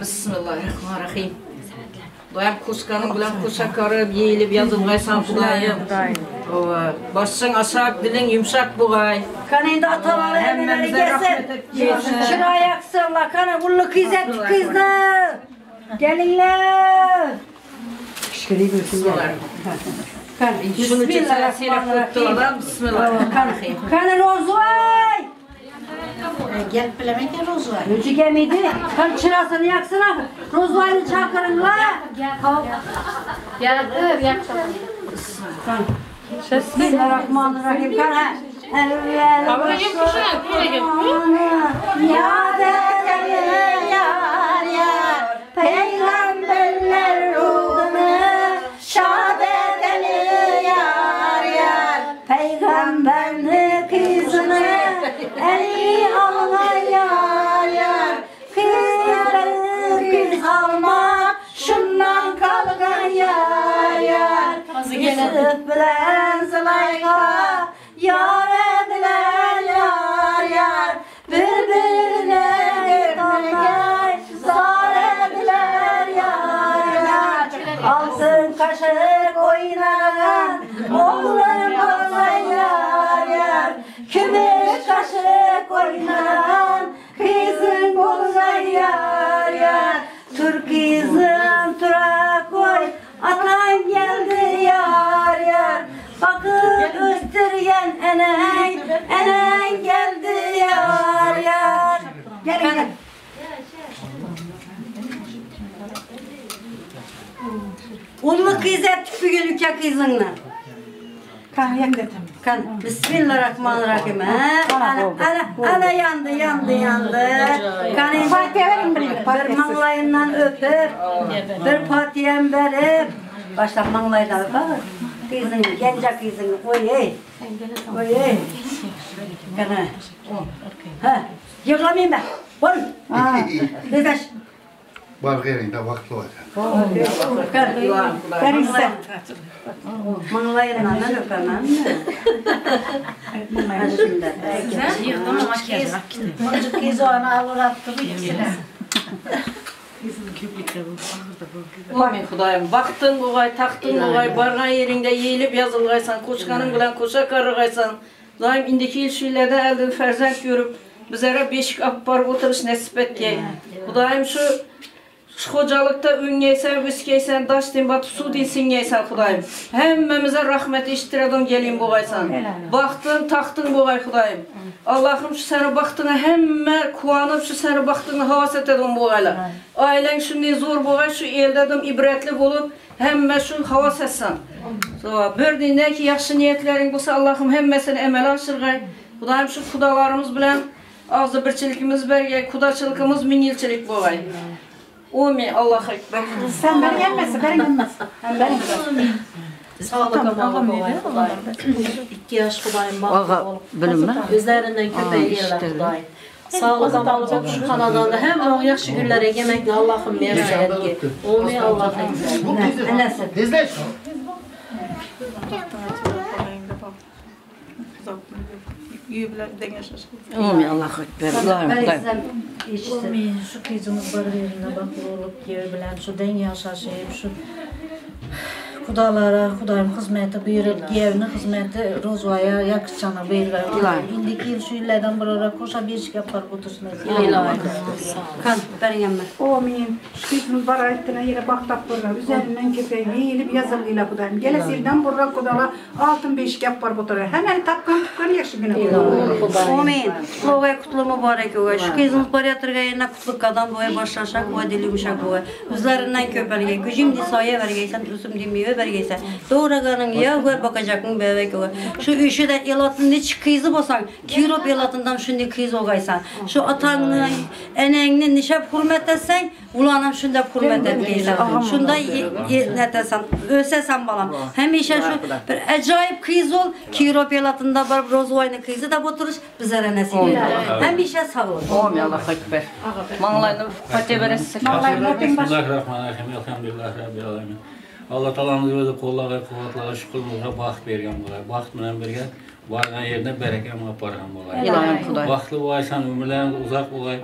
Bismillahirrahmanirrahim. Bismillahirrahmanirrahim. Doyam kuskanım bilen kusakarıp, yeyilip yazılmaysan Kudayım. Başsın asak, dilin yumşak buğay. Kana indi ataları emeleri kesin. Şıra yaksın la kana, bullu kız ettik kızlar. Gelinler. Şükürü görsünler. Şunu cesaretle kurtulalım. Bismillahirrahmanirrahim. Kana rozvay. Gel bilemek ya Rozvay. Öcü gemiydi. Kan çırasını yaksana. Rozvay'ını çakırın la. Gel öp yaksana. Kan. Bismillahirrahmanirrahim. Kan ha. Ama yapmışlar. Ya de yar yar. Peygamberler ruhunu şad edeli yar yar. Peygamberli kızını eli alma yar yar. Kızları kız alma şundan kalkan yar yar. Yusuf bilen Zılayka yar ediler yar yar. Birbirine gırkanlar zar ediler yar yar. Altın kaşık oynanan oğulları kalkan yar yar. Kümür kaşık oynanan kızın kolkan yar yar. Türk kızın tura koy atan geldi yar yar. Bakıp östürgen enen, enen geldi yar yar. Gel gel. Unlu kız ettik bir gün ülke kızınla. Bismillahirrahmanirrahim. Ana yandı, yandı. Bir manglayından öpüp, bir patiyen verip. Baştan manglaydan öpüp. Kızını, gence kızını koy. Koy. Yıklamayayım ben. Bol. Dedeş. Bargerinde vakti olacak. Karısı. Manglayından öpemem. Şimdi. Yıklama makyajı. Mıncık kızı ona alır attı. İkisine. Amin Kudayım. Baktın buğay, taktın buğay, bargan yerinde yeyilip yazılgaysan, koçkanın bilen koça karıgaysan. Daim indiki ilşilerde elden ferzent görüp, bizlere beşik apparıp oturuş nesip etki. Kudayım şu hocalıkta üngeysen, üskeysen, daş din batıp su dinsin geysen Kudayım. Hemmemize rahmet iştiradın gelin buğaysan. Baktın, taktın buğay Kudayım. Allah'ım şu seni baktığına hemme kuanıp şu seni baktığına havasat edin buğaylar. Ailen şimdi zor buğay şu eldedim ibretli bulup hemme şu havasat sen. Bir dinde ki yakşı niyetlerin bulsa Allah'ım hemmesini emel aşırgay. Kudayım şu kudalarımız bilen ağzı birçilikimiz bergey, kudaçılıkımız minyilçilik buğay. Omi Allah'a ekber. Sen beni yenmesin, beni yenmesin. Sağlıkım ağa boğayım Kudayım. 2 yaş Kudayım baktı olup. Özlerinden köpeğiyorlar Kudayım. Sağlıkım ağa boğayım şu kanadanda. Hem ağa yaşı günlere yemekle Allah'ım merhaya edin. Omi Allah'a ekber. Dizleş. Omi Allah'a ekber. Omi şu kızımız barlarına bakılı olup girebilen şu dengeyi aşaşayıp şu Kudalara, Kudayım hizmeti buyurur, evini hizmeti Rozvay'a yakışacağına buyurur. İndiki yıl şu illerden buralara koşa bir şey yapar kutusuna. Kan, ben yanmaz. Omin, şu kızın bara ettiğine yere baktak buralar, üzerinden köpeği yiyilip yazılıyla Kudayım. Gelesi ilden buralara Kudala altın beşik yapar buralara. Hemen takkan tıkkanı yakışı güne Kudayım. Omin, Lovay kutlu mübarek oğay. Şu kızımız bara yatırga yerine kutlu kadın boya başlaşak, boya dili yumuşak boya. Üzlerinden köpeğe, gücüm disaya vergeysen, üstüm demiyor. Bergeysen. Doğraganın ya koy bakacakın bebek oğa. Şu işi de elatında çıkıyızı basan, kirop elatından şimdi kıyız oğaysan. Şu atanını, enenini nişap hürmet etsen, ulanım şunda hürmet etmeyler. Şunda netesen, ölsesen balam. Hemişe şu bir acayip kıyız ol, kirop elatında var Rozvay'ın kıyızı da oturuş bizlere nesil. Hemişe sağ ol. Oğum ya Allah ekber. Manglayını fatih veresin. Bismillahirrahmanirrahim. Elhamdülillahi Rabbil Alemin. Allah talanı verdi, kollara, kuvvetlara, şükür buna baht bergen bular. Baht bilen birge, bargan yerine bereken apargan bular. Vaxtlı bulaysan, ömürlerin uzak bulay.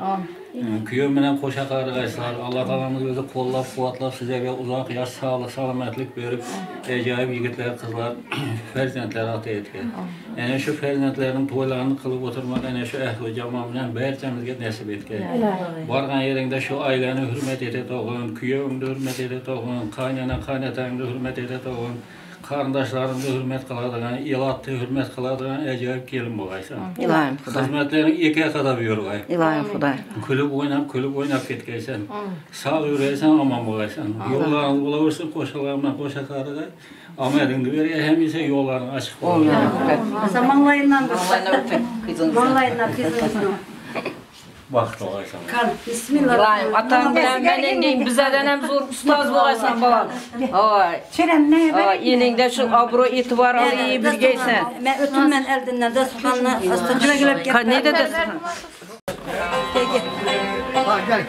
Köyümden koşa kardeşler, Allah Allah'ın gözü kollar, kuvvetler size ve uzak yaş sağlık, salametlik verip acayip yiğitler, kızlar, ferzentler atı etkiler. Yani şu ferzentlerin toylarını kılıp oturmak, yani şu ehli camamdan berçemizde nasip etkiler. Vargan yerinde şu aileni hürmet edip oğun, köyümde hürmet edip oğun, kaynatanımda hürmet edip oğun, kardeşlerimde hürmet kıladığın, ilatda hürmet kıladığın acayip gelin bulaysan. İlahi Xuday. Hizmetlerin ikiye kadar bir yorgay. İlahi Xuday. Kulüp oynayıp getkeysen, sağ yürüysen aman bulaysan. Yollarını bulavırsın, koşalarından koşa karıgay. Amelin güveriye hem ise yollarını açık bulayın. Mesela manlayından öpün. Manlayından kızınızdan. Vaxt olaysan. Bismillahirrahmanirrahim. Atam bilen ben engeyim. Bizden hem zor ustaz olaysan balam. Çerem neye ben? Yeninde şu abro itibar alayı bilgeysen. Ben ötümden eldinden dasıkanla astıcına gelip getirdim. Ne de dasıkan? Gel gel. Gel.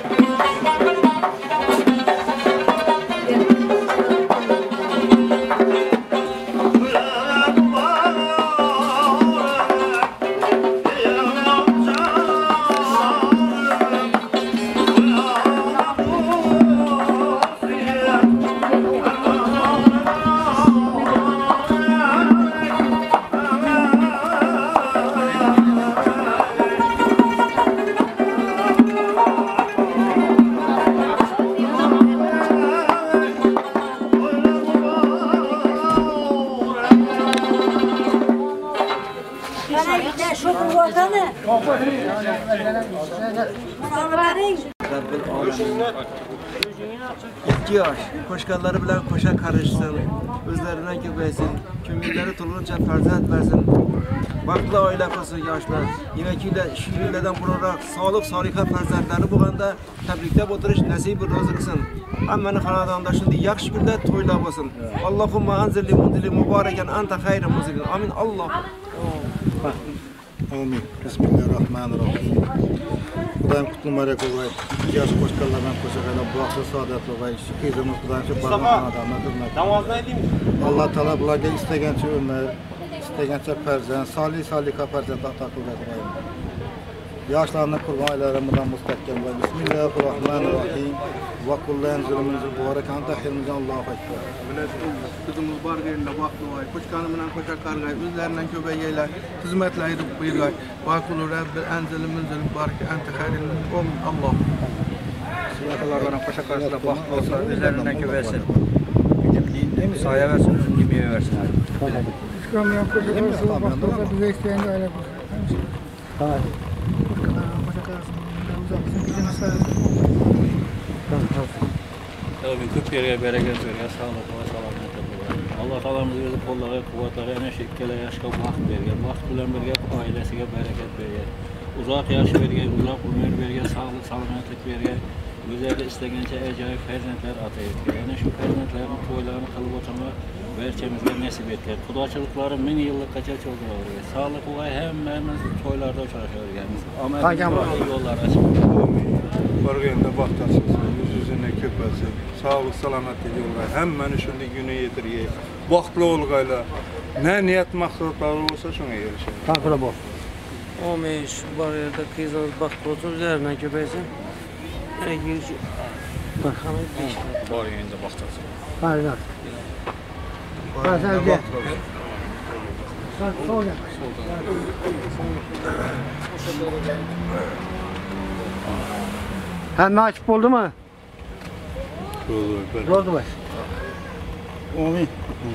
İki yaş, koşkanları bilen koşa karışsın, özlerinden köpeysin, kümürleri tulunca ferzat versin, vakla aile olsun yaşlar, yemekiyle, şiirlerden bularak sağlık, sarika ferzatlarını bu anda tebrikte oturuş nasip-i razı kılsın. Ammanın hanadanda şimdi yakşı bir de toyla basın. Allahumma anzirli mundili mübareken anta hayri muzilin. Amin Allah. Amin. Bismillahirrahmanirrahim. Kudayım kutlu mübarek olay. Yaşı koşkarlardan koşakayla bulaksız saadet olay. Şükürümüz Kudayım şu barmağın adamına durmak. Namazına edeyim mi? Allah Teala bulağa istegençe ömür, istegençe perzen, salih kaperzen tahta kuvvetlayın. Yaşlarına kurban eylerimden müstehkem olay. Bismillahirrahmanirrahim. Ve kullayan zulümünüzü buharak anta hilmizden Allah'a fakir. Kızımız var yerine vakti olay. Koşkanımdan koşakargay, üzlerinden köpeğiyle, hizmetle ayrı buyurgay. Vakulu Rabbil enzeli münzeli bariki anta hayril omin Allah. Sınaklardan koşakargayla vakti olsa, üzlerinden köpeğsin. Sahaya versin, üzüm gibi versin. Koşkanımdan koşakargayla vakti olsa, bize isteyenle ayrı buyurgay. Koşkanımdan koşakargayla vakti olsa, Tabii küp yere bereket veriyor, sağlık ve salamet veriyor. Allah Teala'mız bizi kollara, kuvvetlere, ne şekkele, yaşka vaxt veriyor. Vaxt bilen veriyor, ailesine bereket veriyor. Uzak yaş veriyor, uzak ömür veriyor, sağlık, salametlik veriyor. Güzel isteğince acayip ferzentler ata ediyor. Yani şu ferzentlerin toylarını kılıp oturmak, verçemizde nesip ediyor. Kudaçılıkları min yıllık kaça çoğunlar oluyor. Sağlık olay hemen toylarda çalışıyor yani. Amerika'nın yolları açıyor. Bargayında vaxt açılsın, yüz yüzüne köpelsin, sağlık, salametlik olay. Hemen şimdi günü yedirgeyi, vaxtlı olgayla, ne niyet maksatları olsa şuna yarışır. Takla bak. Amin, şu bargayda kızınız vaxtlı olsun, üzerinden köpelsin. Bargayında vaxt açılsın. Bargayda. Bargayda vaxt açılsın. Sol gel. Hemen açıp oldu mu? Oldu mu? Amin.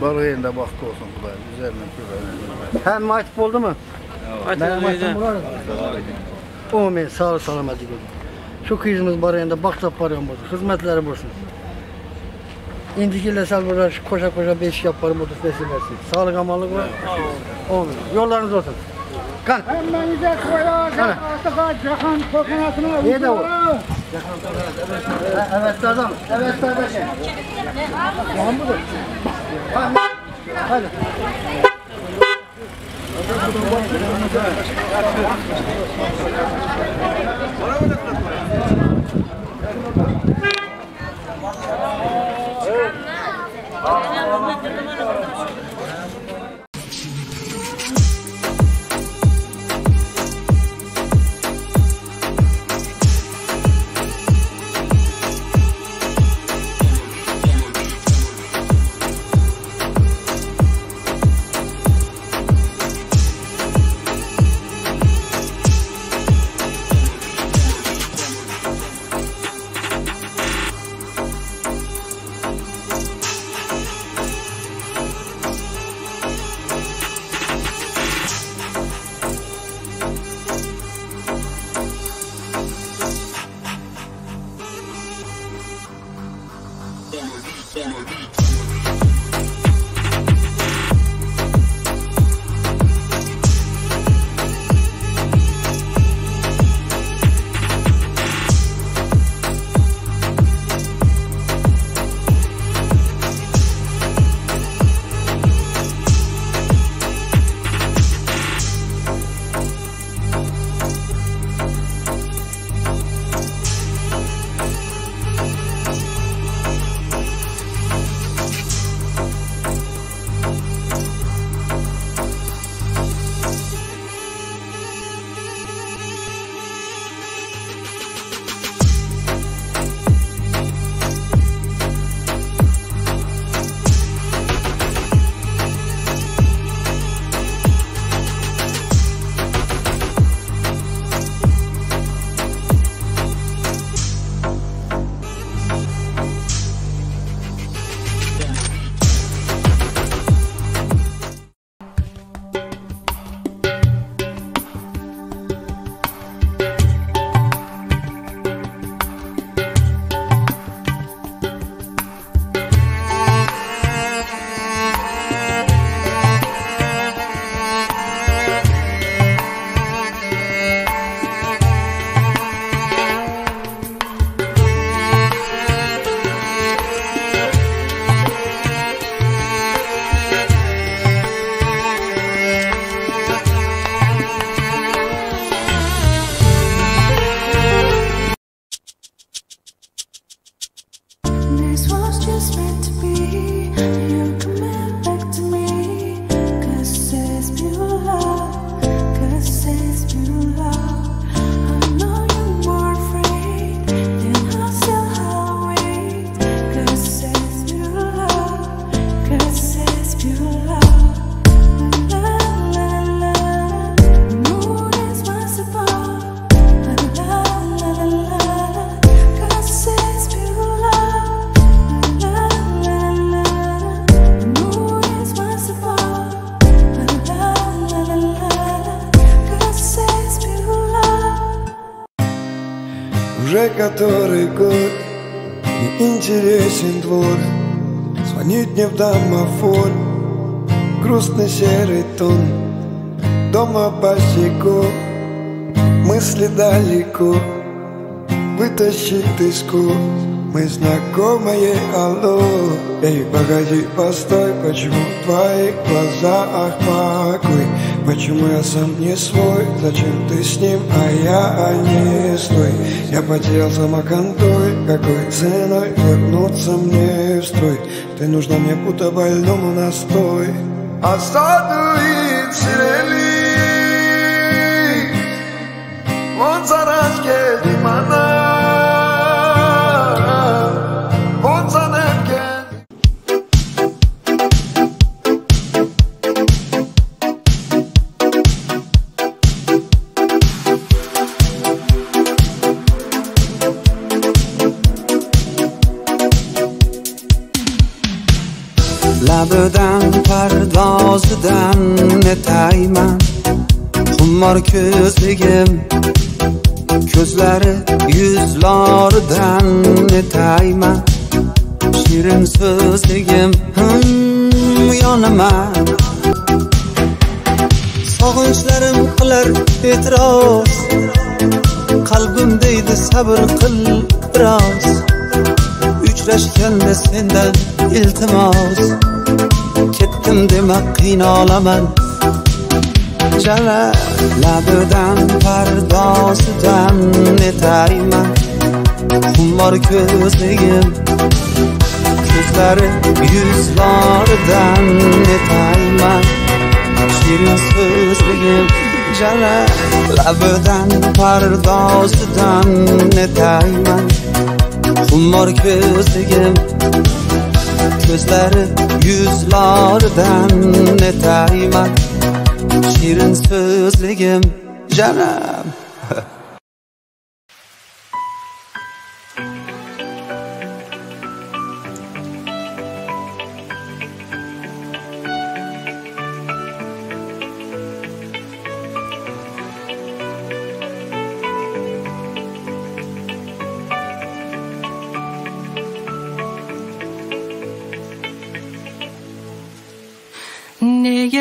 Bargayında vakti olsun Kudayım. Üzerinden köpeğine. Hemen açıp oldu mu? Evet. Benim açım bularım. Amin. Sağ salamet edin. Şu kızımız bargayında baktap varıyor bozuk. Hizmetleri bozsun. İndikiyle salbura koşa beş yaparım bozuk vesilmesin. Sağlık amallık var. Amin. Yollarınız olsun. Kalk. Hemen güzel koyar. Artık Cahan kokonatına uygulamak. Evet adam, evet kardeş. Tamam mıdır? Hadi. Уже который год не интересен двор, звонит мне в домофон грустный серый тон. Дома посеку, мысли далеко, вытащи тыску, мы знакомые, алло. Эй, погоди, постой, почему в твоих глазах покой? Почему я сам не свой? Зачем ты с ним, а я не с той? Я потерял самоконтроль, какой ценой вернуться мне в строй? Ты нужна мне, будто больному настой. Остатуи цвели, вон заразки лимона. Labdan pardozidan netayman, xumor ko'zligim ko'zlari yuzlaridan netayman, shirin so'zligim yonaman, sog'inchlarim qilar e'tiroz, qalbim deydi sabr qil biroz, uchrashganda sendan iltimos. Kettim dema qiynolaman, jala labidan pardosidan netayman, xumor ko'zligim ko'zlari yuzlaridan netayman, shirin so'zligim. Jala labidan pardosidan netayman, xumor ko'zligim ko'zlari yuzlaridan netayman, shirin so'zligim janam.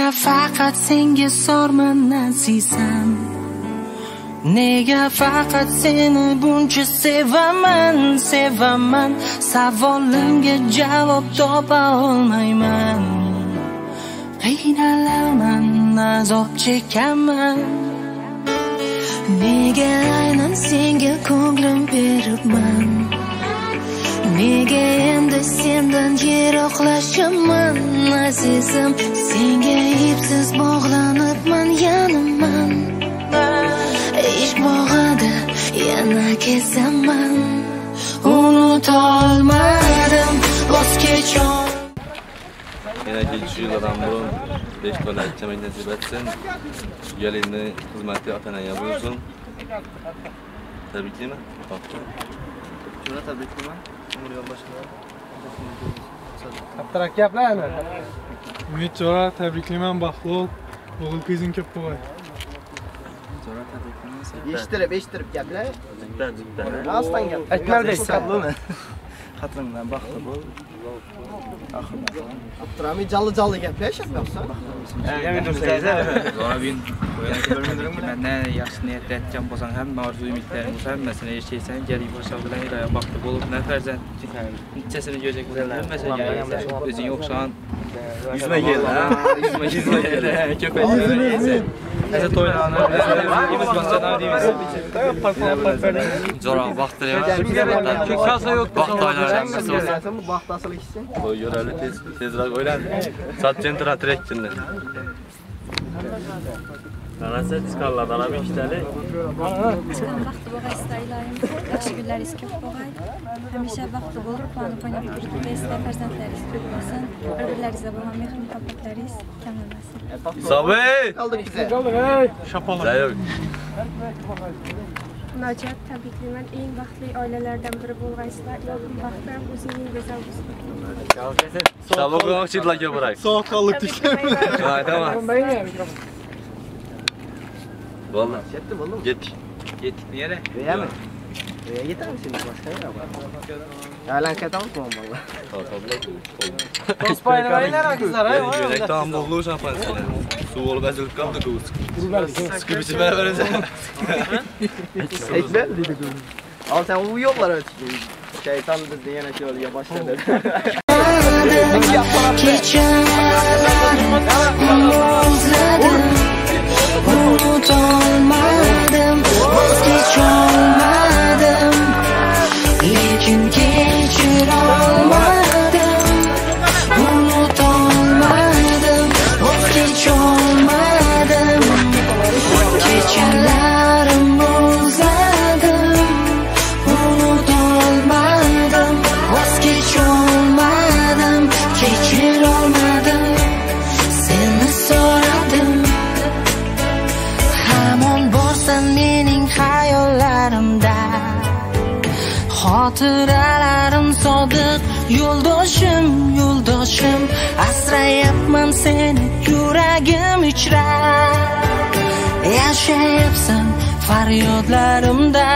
Nega fakat senga sormandan siysam, nega fakat seni buncha sevaman, sevaman. Savolimga javob topa olmayman. Qiynalaman, azob chekaman. Nega aynan senga ko'nglim beribman, nega endi sendan yiroqlashaman. Azizim, senga ipsiz bog'lanibman, yanaman. İşte bağda yana kesemem, unut olmadım, vazgeç ol. Yine geçici yıllardan burun 5 dolar çemeyi nasip etsin. Gelini hizmeti atana yapıyorsun. Tabii ki mi? Şuna tabii ki mi? Umurgan başkanım. Abdurak yaplar mı? Ümit Çora, tabrikliyim, baxtlı ol. Oğul kızın köp boğay. Eştirip gəblər. Aslan gəblər. Əkməl bəy sağlığını. Xatırımdan baxdı bu. Abdurami calı gəblər şəbləqsən. Yəmin dursayız, əvvəl. Ona bin, məndən yaxşı niyyətlə etkən bozan həm marzu ümidlərimiz, həm məsələ erkəksən, gəlib başaqdan iraya baxdı bu olub. Nə fərzən, neçəsini görəcək bozanlar, məsələ gəlirsən, özün yoxsan, yüzmə gəl, yüzmə gəl, köpəklərə gəlsən. Əsə toylanır, imiz başlanar deyimiz. Zoran, vaxt diləyəmək. Vaxt toylanacaq, qısı olsun. Vaxt asıl iksin. Qoy görəli, tez raq oylan. Sat centra trek kindir. Danəsə diskallar, danəmi işləli. Çoğun vaxtı boğa istəyiləyim. Yaxşı günlər iskib boğaydı. Həmişə vaxtı olur, planı panib edirdik. Və istəyir fərzəndləri iskib olsun. Ərbirlərizə boğan mexr mühabbətləriyiz. Kəmləməsin. İsabey! Kaldık bize. Şapalı. Zayıf. Nacat, tabikliyim. En vaxtlı ailelerden biri bulgayıslar. Yolun vaxtlarım uzunluğun güzel uzunluğun. Şapalı kurmak için lakı bırak. Soğuk kaldık dikler mi? Tamam. Valla. Gittim oğlum. Gittik. Gittik bir yere. Rüya mı? Rüya gider misin? Başka yere bak. Lan katalım mı valla? Tospaylarıyla rakızlar ha. Tam doğru şampanyasını. Su ol gazel kaptı kuz. Sıkı biçim vereceğim. Ekber dedi kuz. Al sen uyuyorlar öyle. Şeytan bizde yine şey oluyor başladı. Unut olmadım, vazgeç olmadım. Lekin geçir olmadım, unut olmadım, vazgeç olmadım. Geçerlerim uzadım, unut olmadım, vazgeç olmadım. Geçir olmadım, seni soradım. Hamon borsan mening hayollarimda. Xotiralarım sodiq yo'ldoshim, yo'ldoshim. Asrayapman seni, yuragim ichra. Yashayapsan faryodlarimda.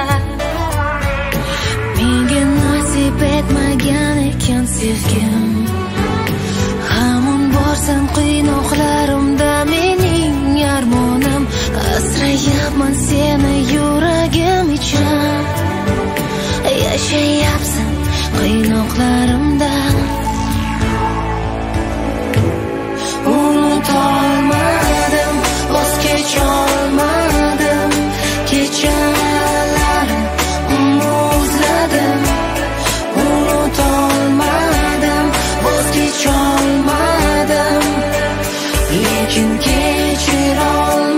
Menga nasib etmagan ekan sevgim. Hamon borsan qiynoqlarimda mening armonim. Asrayapman seni, yuragim ichra. Yaşayapsın kıynaklarımda. Unut olmadım, vazgeç olmadım. Keçerlerim umuzladım. Unut olmadım, vazgeç olmadım. Lekin geçir olmadım.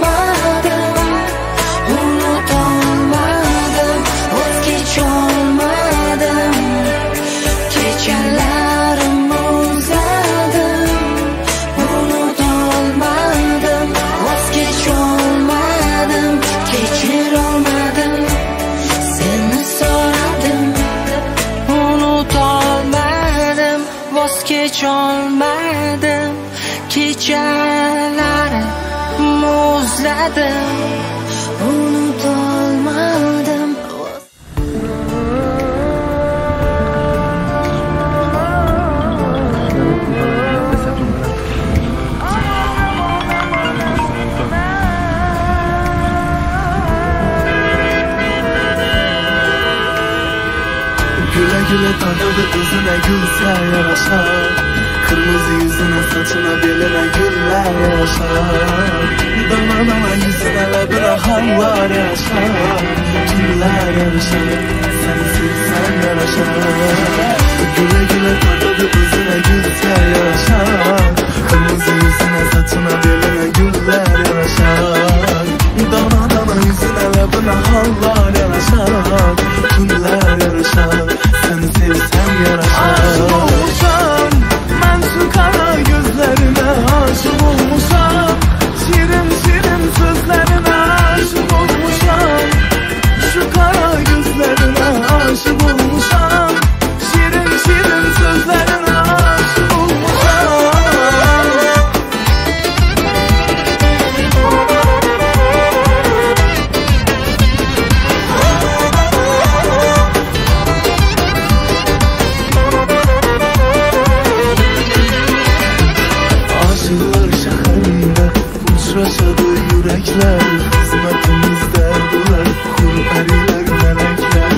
Unut olmadım, vazgeç olmadım. Keçerlerim uzadım, unut olmadım, vazgeç olmadım, geçir olmadım, seni soradım. Unut olmadım, vazgeç olmadım, keçerlerim uzadım, unut olmadım. Sarıldı üzüne gülse yaraşar. Kırmızı yüzüne saçına beline güller yaraşar. Dana dana yüzüne ve bırakanlar yaraşar. Kimler yaraşar, sensiz sen yaraşar. Güle güle sarıldı üzüne gülse yaraşar. Kırmızı yüzüne saçına beline güller yaraşar. Dana dana yüzüne ve bırakanlar yaraşar. Kimler yaraşar, sensiz sen yaraşar. Aşık olmuşam ben şu kara gözlerine, aşık olmuşam şirin şirin sözlerine, aşık olmuşam şu kara gözlerine, aşık olmuşam şirin şirin sözlerine, aşık olmuşam. Uçraşadı yürekler, hizmetimizde bular kurperiler, melekler.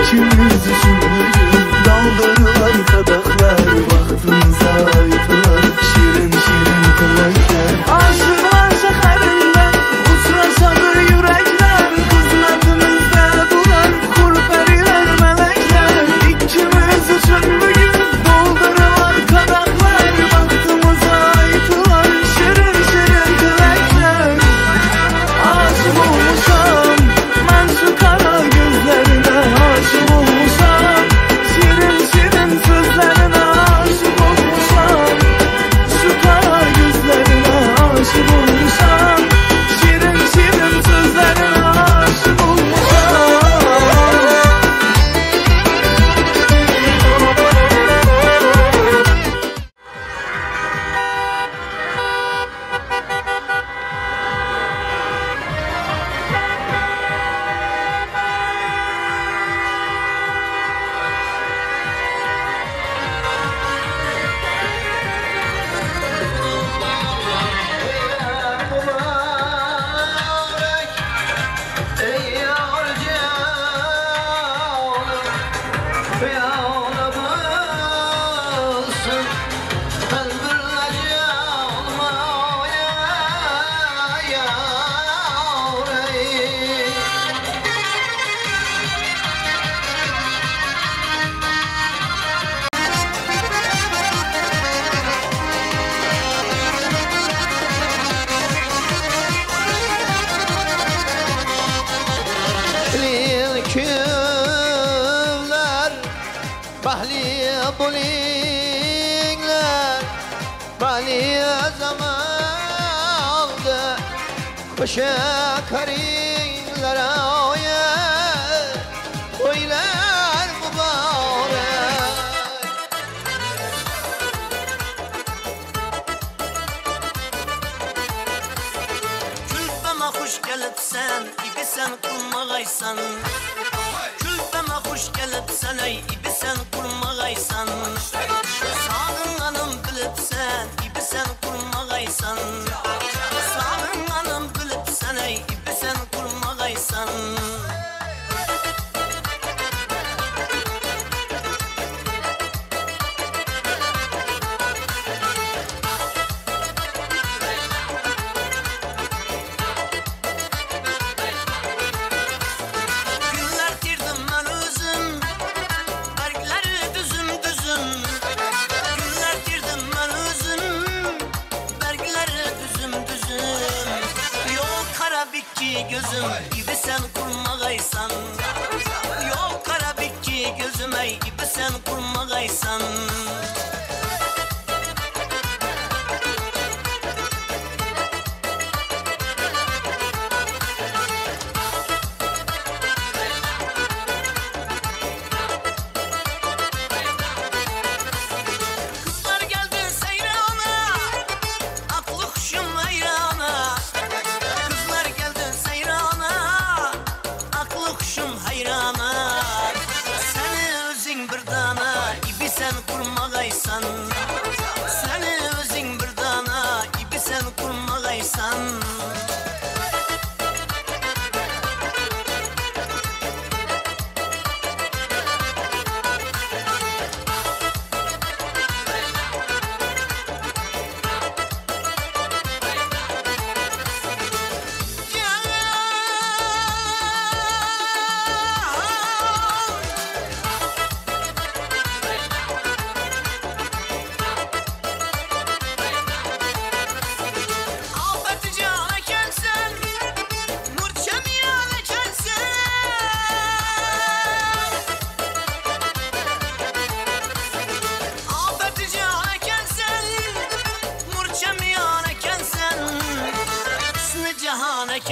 İkimiz için bir gün daldırılar kadaklar. Baktınıza ayıtılar şirin şirin kılaklar. Aşıklar şehrinde uçraşadı yürekler, hizmetimizde bular kurperiler, melekler. İkimiz için bir gün daldırılar kadaklar. Baktınıza ayıtılar şirin şirin kılaklar.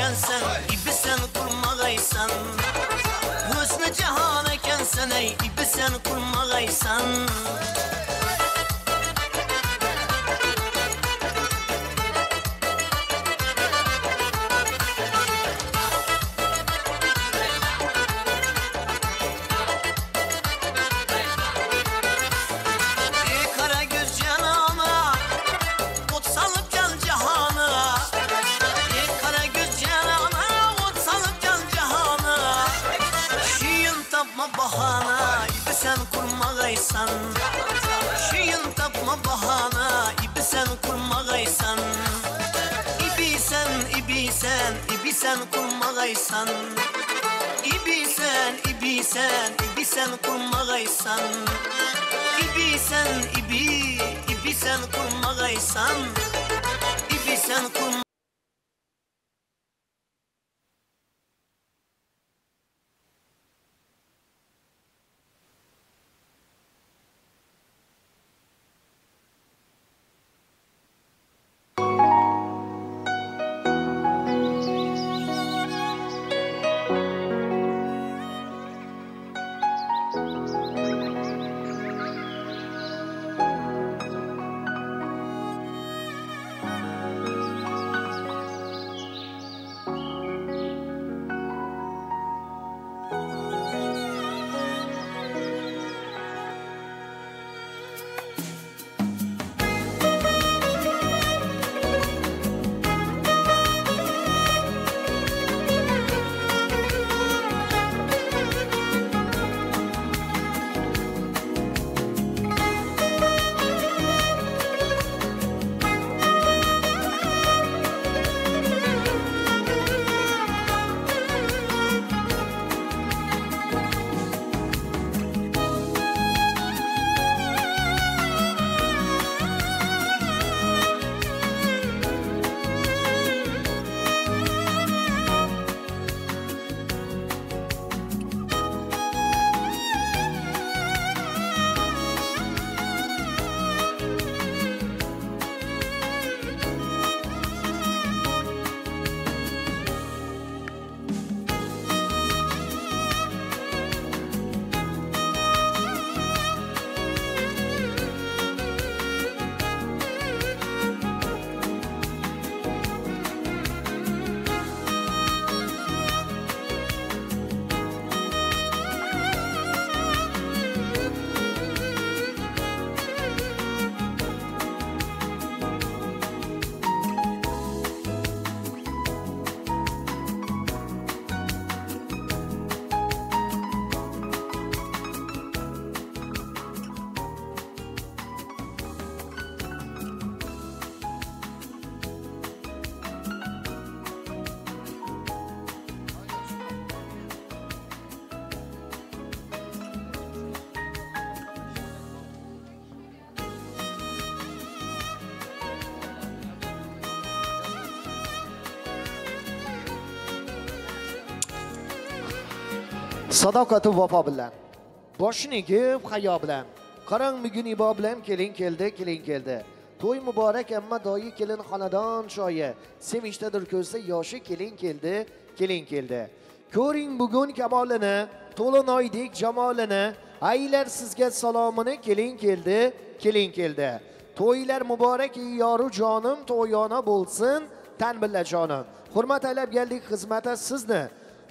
ekensen, ibi sen kurmağaysan. Hüsnü cihan ekensen, ey ibi sen kurmağaysan. Şeyin tapma bahana, ibi sen kurmağaysan. İbi sen, ibi sen, ibi sen kurmağaysan. İbi sen, ibi sen, ibi sen kurmağaysan. İbi sen, ibi, ibi sen kurmağaysan. İbi sen kurmağaysan. Sadaqati vafa bilan, boshini egib hayo bilan, qarang bugun ibo bilan kelin keldi, kelin keldi. To'y muborak amma doyi kelin xonadon shoyi, semishdadir ko'zda yoshi kelin keldi, kelin keldi. Ko'ring bugun kamolini, to'linoydek jamolini, aylar sizga salomini kelin keldi, kelin keldi. To'ylar muborak yoru jonim, to'yona bo'lsin, tan billa jonim. Hurmat aylab geldik xizmata sizni.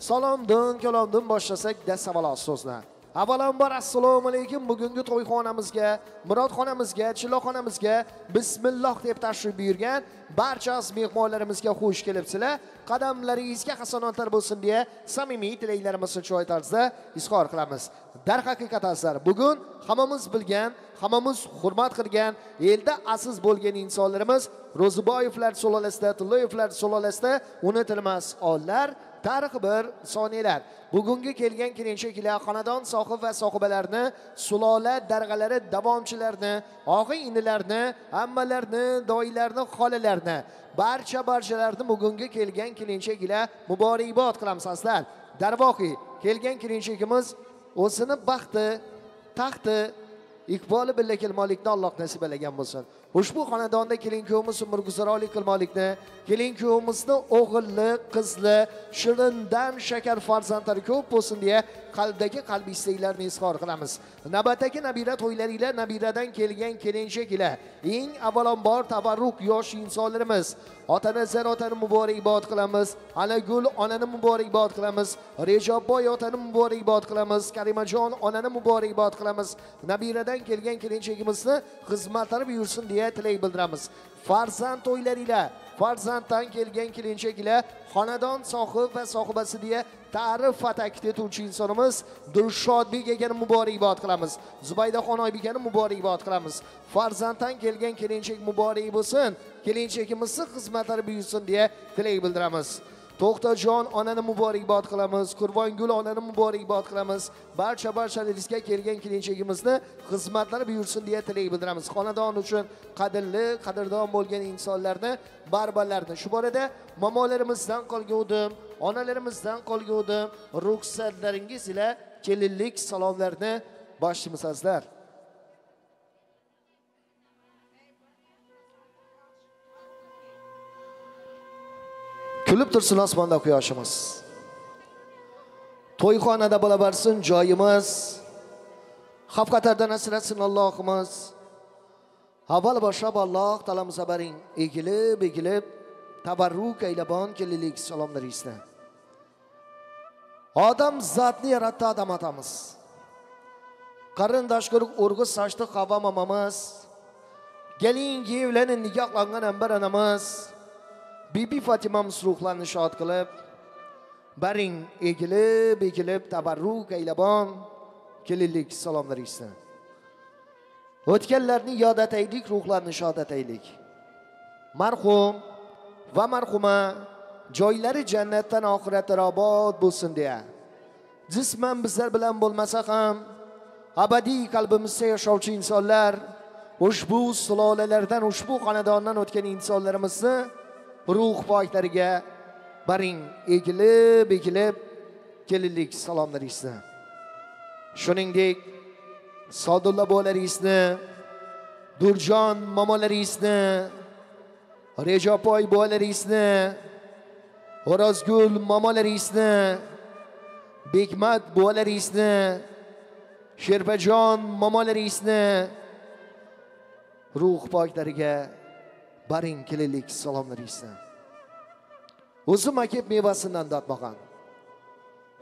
Salomdan, kalomdan başlasak da savaloz so'zlar. Avvalambor assalomu alaykum. Bugungi to'yxonamizga, murodxonamizga, chiloqxonamizga bismillah deb tashrif buyurgan barcha mehmonlarimizga xush kelibsizlar. Qadamlaringizga hasanatlar bo'lsin deya samimiy tilaklarimizni chiroy tarzda izhor qilamiz. Darhaqiqat azizlar, bugun hammamiz bilgan, hammamiz hurmat qilgan, elda aziz bo'lgan insonlarimiz Ro'ziboyevlar sulolasida, Tilloyevlar sulolasida unutilmas onlar tarixi bir soniyalar. Bugungi kelgan kelinchaklar, xonadon sohib va sohibalarini, sulola darg'alari davomchilarini, og'i inilarni, ammalarini, doilarni, xolalarni, barcha-barchalarni bugungi kelgan kelinchaklar muborakbod qilamsizlar. Darvoqi kelgan kelinchakimiz o'zini baxti, taxti, iqboli billakil malikni Alloh nasib qilgan bo'lsin. Ushbu xonadonda kelin-kuyovimiz umrguzarolik qilmoqlikni, kelin-kuyovimizni o'g'illi, qizli, shirindan shakar farzandlari ko'p bo'lsin deya qalbdagi qalbi istaklarini izhor qilamiz. Navbatdagi nabira to'ylarida nabiradan kelgan kelinchaklar, eng avvalambor tabarruk yosh insonlarimiz, otani zarotani muborakbod qilamiz, Alagul onani muborakbod qilamiz, Rejobboy otani muborakbod qilamiz, Karimajon onani muborakbod qilamiz. Nabiradan kelgan kelinchakimizni xizmatlari buyursin deya tilak bildiramiz. Farzand to'ylarida farzanddan kelgan kelinchaklar, xonadon sohib va sohibasi deya ta'rif va ta'kid etuvchi insonimiz Dilshodbek akani muborakbod qilamiz. Zubaydaxon oybekani muborakbod qilamiz. Farzanddan kelgan kelinchak muborak bo'lsin, kelinchakimizni xizmatlari buyursin deya tilak bildiramiz. To'xtajon onani muborakbod qilamiz, Qurbongul onani muborakbod qilamiz. Barcha rizqqa kelgan kelinchakimizni xizmatlari buyursin deya tilak bildiramiz. Xonadon uchun qadrli, qadrdon bo'lgan insonlarni, barbalarni, shu borada momolarimizdan qolgan o'dim, onalarimizdan qolgan o'dim, ruxsatlaringiz ila kelinlik salomlarini boshimizsizlar. Kulib tursin osmonda quyoshimiz. To'yxonada bo'la bersin joyimiz. Xavf xatardan asrasin Allohimiz. Avval boshlab Alloh taolamiz xabaring egilib tabarruk aylabon kelinlik salomlaringizni. Odam zotni yaratdi Adam atamiz. Qarindosh ko'rib urg'i sochdi Havva mamamiz. Gelin evlanin nikohlangan Anbar onamiz. Bibi Fatimamiz ruhlarini shod qilib, baring egilib tabarruk aylabon kelinlik salomlaringizni. O'tganlarni yod etaylik, ruhlarini shod etaylik. Marhum va marhuma joylari jannatdan oxiratga obod bo'lsin deya. Jisman bizlar bilan bo'lmasa ham abadiy qalbimizda yashovchi insonlar, ushbu sulolalardan, ushbu xonadondan o'tgan insonlarimizni ruh poylarga baring egilib kelinlik salomlaringizni. Shuningdek Sodulla bo'laringizni, Durjon momolaringizni, Rejopoy bo'laringizni, O'rozgul momolaringizni, Bekmat bo'laringizni, Sherbajon momolaringizni ruh poylarga baring kelinlik salomlaringizni. O'zim akib mevasidan tatmagan,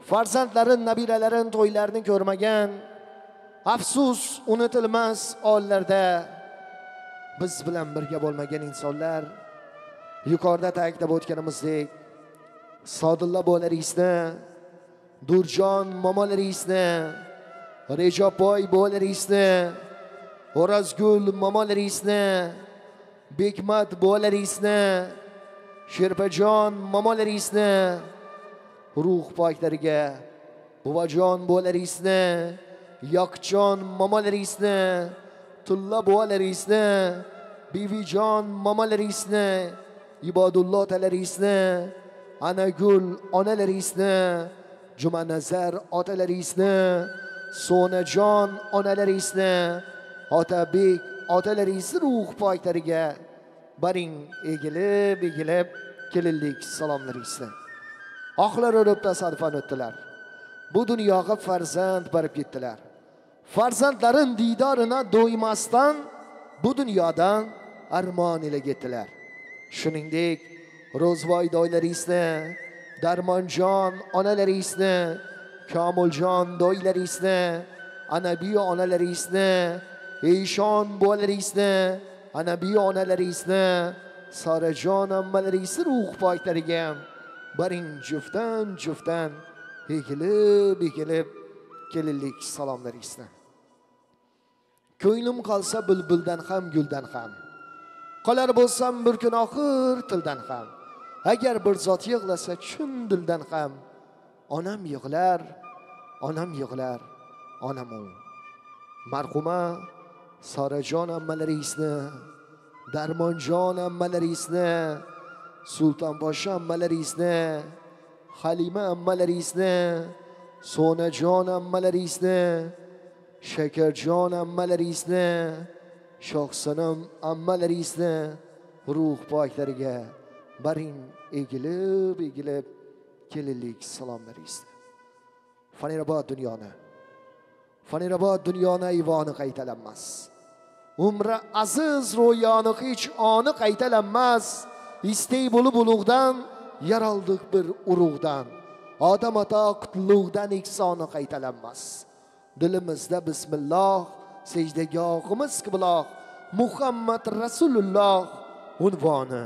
farzandlarin, nabiralarin to'ylarini ko'rmagan, afsus unutilmas onlarda biz bilan birga bo'lmagan insonlar, yuqorida ta'kidlab o'tganimizdek, Sodulla bo'laringizni, Durjon momolaringizni, Rejopoy bo'laringizni, O'rozgul momolaringizni, Bekmat bo'laringizni, Sherpajon momolaringizni ruh poylarga, Buvajon bo'laringizni, Yoqjon momolaringizni, Tulla bo'laringizni, Bivijon momolaringizni, Ibodulloh otalaringizni, Anagul onalaringizni, Jumanazar otalaringizni, Sonajon onalaringizni, Otabek otalaringizni ruh poylarga baring egilib kelinlik salomlaringizni. Oxlar o'lib tasodifan o'tdilar. Bu dunyoga farzand berib ketdilar. Farzandlarin diydorina do'ymasdan bu dunyodan armon ila ketdilar. Shuningdek, Ro'zvoy do'ylaringizni, Darmonjon onalaringizni, Komiljon do'ylaringizni, Anabiyo onalaringizni, Eyshon bo'larizni, Anabiy onalaringizni, Sarajon ammalaringizni ruh poylarga baring juftdan egilib kelinlik salomlaringizni. Ko'nglim qolsa bulbuldan ham, guldan ham, qolar bo'lsam bir kun oxir tildan ham, agar bir zot yig'lasa chun dildan ham, onam yig'lar, onam ol. Marhuma Sarajon ammalaringizni, Darmonjon ammalaringizni, Sultonbosha ammalaringizni, Halima ammalaringizni, Sonajon ammalaringizni, Şekercan ammaları izle, Şahsanam ammaları izle, ruh paklarına barin egilib kelinlik salamları izle. Fanirabad dünyana, Fanirabad dünyana ivanı qaytalanmaz. Umra aziz ro'yoni hiç anı qaytalanmaz. İstey bulu bulug'dan, yaraldık bir urug'dan. Adam ata qutlug'dan ihsoni qaytalanmaz. Dilimizde Bismillah, secdegahimiz qibla, Muhammed Rasulullah unvoni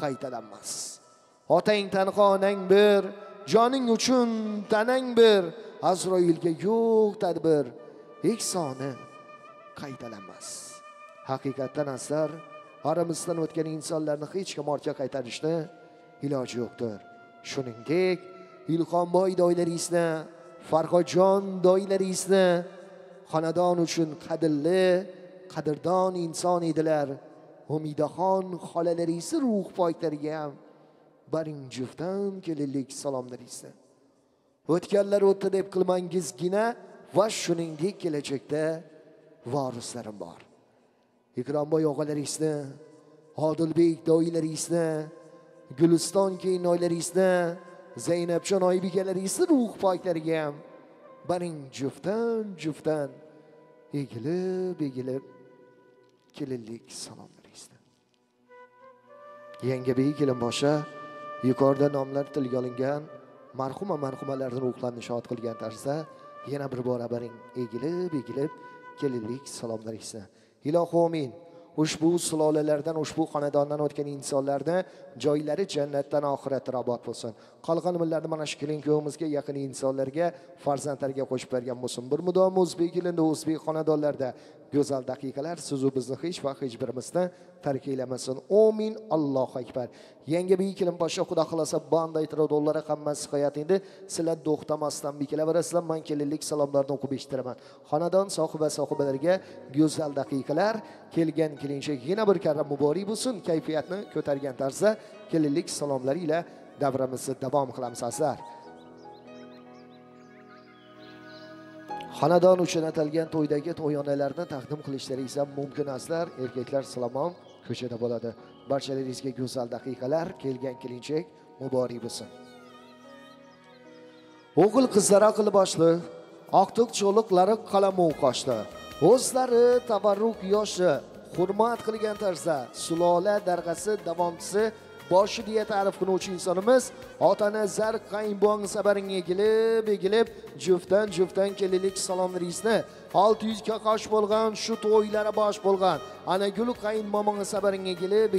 qaytalanmaz. Otang tanho onang bir, joning uchun tanang bir, Azroilga yo'q tadbir, ihsoni qaytalanmaz. Haqiqatdan asar aramızdan o'tgan insonlarni hech kim orqa qaytarishni iloji yo'qdir. Shuningdek, Ilhomboy doilaringizni, Farhodjon doilaringizni xonadon uchun qadrli, qadrdon inson edilar. Umidaxon xolalaringiz ruh poytlariga ham baring juftdan kelinlik salomlaringizni. O'tganlar o'tdi deb qilmangizgina va shuningdek kelajakda varislarim bor. Ikromboy og'alaringizni, Odilbek doilaringizni, Guliston keynoylaringizni, Zainabjon oyibikalaringizni ruh poyklariga ham baring juftdan egilib kelinlik salomlaringizni. Yangi bey kelinboshi yuqorida nomlar tilga olingan marhum va marhumalarning ruhlarini shod qilgan tarzda yana bir bora baring egilib kelinlik salomlaringizni. Ilohomin, ushbu sulolalardan, ushbu xonadondan o'tgan insonlarni joylari jannatdan oxirat robot bo'lsin. Qolgan millatlarni mana shu kelin ko'mizga yaqin insonlarga, farzandlarga qo'shib bergan bo'lsin. Bir mudom o'zbek elida, o'zbek xonadonlarida go'zal daqiqalar sizu bizni hech va hech birimizni tark etmasin. Amin. Allohu akbar. Yangi bey kelinposhsha Xudo xolasa band aytira dollari hammasi hayot endi sizlar to'xtamasdan bikilaverasizlar. Men kelinlik salomlarini o'qib eshitiraman. Xonadon sohibalariga go'zal daqiqalar kelgan kelinchak yana bir karra muborak bo'lsin. Kayfiyatni ko'targan tarzda kelinlik salomlari ila davrimizni davom qilamiz azizlar. Xonadon uchun atalgan to'ydagi to'yonalarni taqdim qilishlaringiz ham mumkin azizlar. Erkaklar salomon ko'chada bo'ladi. Barchalaringizga go'zal daqiqalar kelgan kelinchak muborak bo'lsin. O'g'il qizlar aqli boshli, oqto'q cho'liqlari qalamu qoshdi. O'zlari tabarruk yoshi, hurmat qilgan tarzda sulola darg'asi davomchisi boshi diye tarif qiluvchi insonimiz otana zar qaynbong sabaring egilib juftdan kelinlik salomlaringizni 600 ga qosh bo'lgan shu to'ylari bosh bo'lgan ana gul qaynmomong sabaring egilib